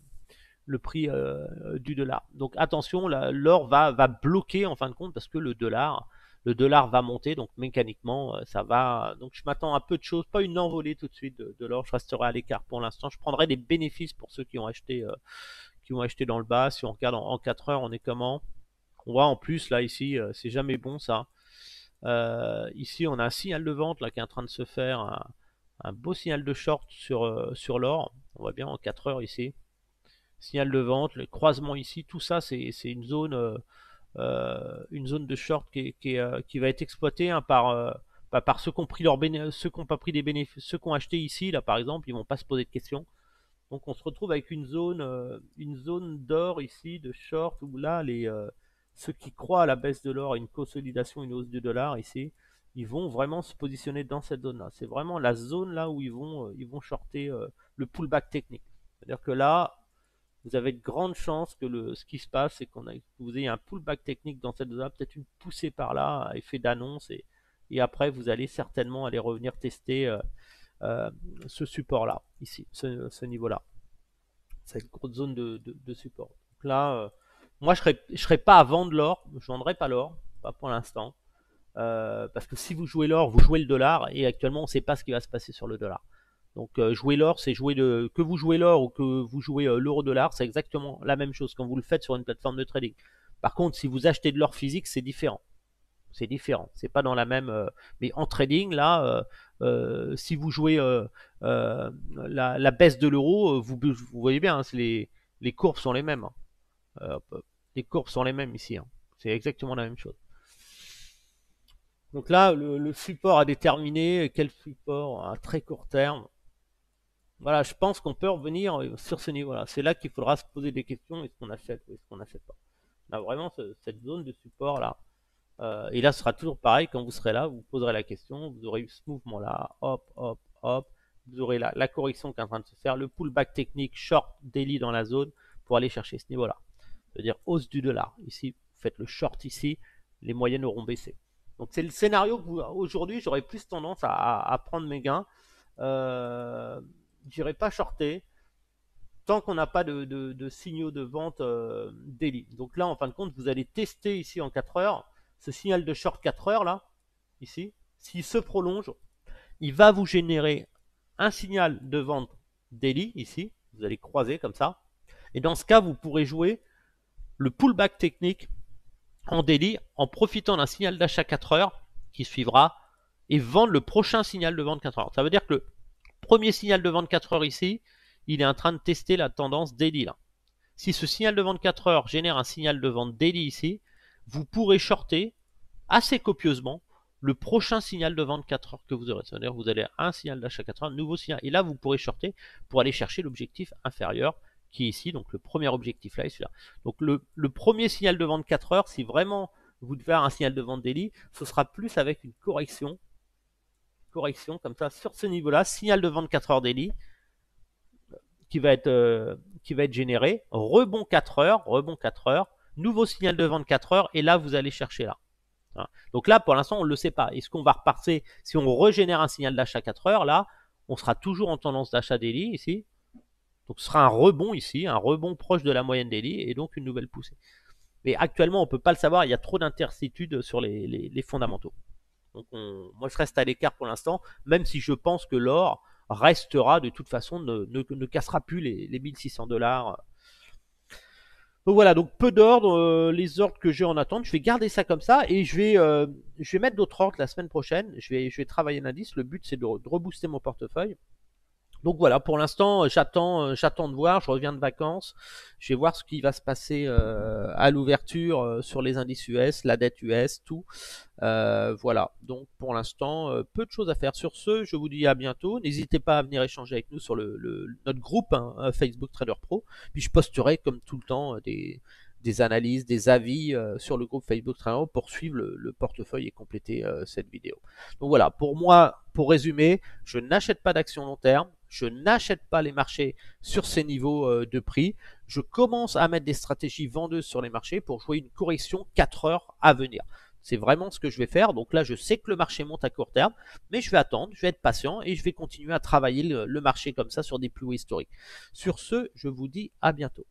le prix euh, du dollar. Donc attention, l'or va, va bloquer en fin de compte parce que le dollar Le dollar va monter, donc mécaniquement, ça va. Donc je m'attends à peu de choses, pas une envolée tout de suite de, de l'or. Je resterai à l'écart pour l'instant. Je prendrai des bénéfices pour ceux qui ont acheté, euh, qui ont acheté dans le bas. Si on regarde en, en quatre heures, on est comment? On voit en plus là ici, euh, c'est jamais bon ça. Euh, ici, on a un signal de vente là qui est en train de se faire, un, un beau signal de short sur euh, sur l'or. On voit bien en quatre heures ici, signal de vente, le croisement ici, tout ça, c'est c'est une zone. Euh, Euh, une zone de short qui, qui, euh, qui va être exploitée hein, par, euh, bah, par ceux qui ont pris leur béné ceux qui ont pas pris des bénéfices, ceux qui ont acheté ici là par exemple, ils vont pas se poser de questions. Donc on se retrouve avec une zone, euh, une zone d'or ici de short où là les euh, ceux qui croient à la baisse de l'or, une consolidation, une hausse du dollar ici, ils vont vraiment se positionner dans cette zone là. C'est vraiment la zone là où ils vont euh, ils vont shorter euh, le pullback technique. C'est-à-dire que là vous avez de grandes chances que le, ce qui se passe, c'est qu'on a, que vous ayez un pullback technique dans cette zone, peut-être une poussée par là, effet d'annonce, et, et après vous allez certainement aller revenir tester euh, euh, ce support là, ici, ce, ce niveau là, cette grosse zone de, de, de support. Donc là, euh, moi je serais, je serais pas à vendre l'or, je vendrai pas l'or, pas pour l'instant, euh, parce que si vous jouez l'or, vous jouez le dollar, et actuellement on ne sait pas ce qui va se passer sur le dollar. Donc euh, jouer l'or, c'est jouer le... que vous jouez l'or ou que vous jouez euh, l'euro-dollar, c'est exactement la même chose quand vous le faites sur une plateforme de trading. Par contre, si vous achetez de l'or physique, c'est différent. C'est différent. C'est pas dans la même. Euh... Mais en trading, là, euh, euh, si vous jouez euh, euh, la, la baisse de l'euro, vous, vous voyez bien, hein, les, les courbes sont les mêmes. Hein. Euh, les courbes sont les mêmes ici. Hein. C'est exactement la même chose. Donc là, le, le support à déterminer, quel support à très court terme. Voilà, je pense qu'on peut revenir sur ce niveau-là. C'est là, là qu'il faudra se poser des questions. Est-ce qu'on achète ou est-ce qu'on n'achète pas? On a vraiment ce, cette zone de support-là. Euh, et là, ce sera toujours pareil. Quand vous serez là, vous, vous poserez la question. Vous aurez eu ce mouvement-là. Hop, hop, hop. Vous aurez la, la correction qui est en train de se faire. Le pullback technique, short, daily dans la zone pour aller chercher ce niveau-là. C'est-à-dire hausse du dollar. Ici, vous faites le short ici. Les moyennes auront baissé. Donc, c'est le scénario que aujourd'hui, j'aurais plus tendance à, à, à prendre mes gains. Euh... J'irai pas shorter tant qu'on n'a pas de, de, de signaux de vente euh, daily. Donc là, en fin de compte, vous allez tester ici en quatre heures ce signal de short quatre heures là, ici. S'il se prolonge, il va vous générer un signal de vente daily ici. Vous allez croiser comme ça. Et dans ce cas, vous pourrez jouer le pullback technique en daily en profitant d'un signal d'achat quatre heures qui suivra et vendre le prochain signal de vente quatre heures. Ça veut dire que le premier signal de vingt-quatre heures ici, il est en train de tester la tendance daily là. Si ce signal de vingt-quatre heures génère un signal de vente daily ici, vous pourrez shorter assez copieusement le prochain signal de vingt-quatre heures que vous aurez. C'est-à-dire vous allez à un signal d'achat quatre heures, nouveau signal. Et là, vous pourrez shorter pour aller chercher l'objectif inférieur qui est ici. Donc le premier objectif là est celui-là. Donc le, le premier signal de vingt-quatre heures, si vraiment vous devez avoir un signal de vente daily, ce sera plus avec une correction. correction comme ça sur ce niveau là, signal de vingt-quatre heures daily qui va être euh, qui va être généré, rebond quatre heures, rebond quatre heures, nouveau signal de vingt-quatre heures, et là vous allez chercher là, hein. Donc là pour l'instant on ne le sait pas, est-ce qu'on va repartir? Si on régénère un signal d'achat quatre heures là, on sera toujours en tendance d'achat daily ici, donc ce sera un rebond ici, un rebond proche de la moyenne daily et donc une nouvelle poussée. Mais actuellement on ne peut pas le savoir, il y a trop d'incertitudes sur les, les, les fondamentaux. Donc on, moi je reste à l'écart pour l'instant, même si je pense que l'or restera de toute façon, ne, ne, ne cassera plus les, les mille six cents dollars. Donc voilà, donc peu d'ordres, euh, les ordres que j'ai en attente, je vais garder ça comme ça et je vais, euh, je vais mettre d'autres ordres la semaine prochaine, je vais, je vais travailler l'indice, le but c'est de, de rebooster mon portefeuille. Donc voilà, pour l'instant j'attends j'attends de voir, je reviens de vacances, je vais voir ce qui va se passer euh, à l'ouverture euh, sur les indices U S, la dette U S, tout. Euh, voilà, donc pour l'instant, euh, peu de choses à faire. Sur ce, je vous dis à bientôt, n'hésitez pas à venir échanger avec nous sur le, le notre groupe hein, Facebook Trader Pro, puis je posterai comme tout le temps des, des analyses, des avis euh, sur le groupe Facebook Trader Pro pour suivre le, le portefeuille et compléter euh, cette vidéo. Donc voilà, pour moi, pour résumer, je n'achète pas d'actions long terme. Je n'achète pas les marchés sur ces niveaux de prix. Je commence à mettre des stratégies vendeuses sur les marchés pour jouer une correction quatre heures à venir. C'est vraiment ce que je vais faire. Donc là, je sais que le marché monte à court terme, mais je vais attendre, je vais être patient et je vais continuer à travailler le marché comme ça sur des plus hauts historiques. Sur ce, je vous dis à bientôt.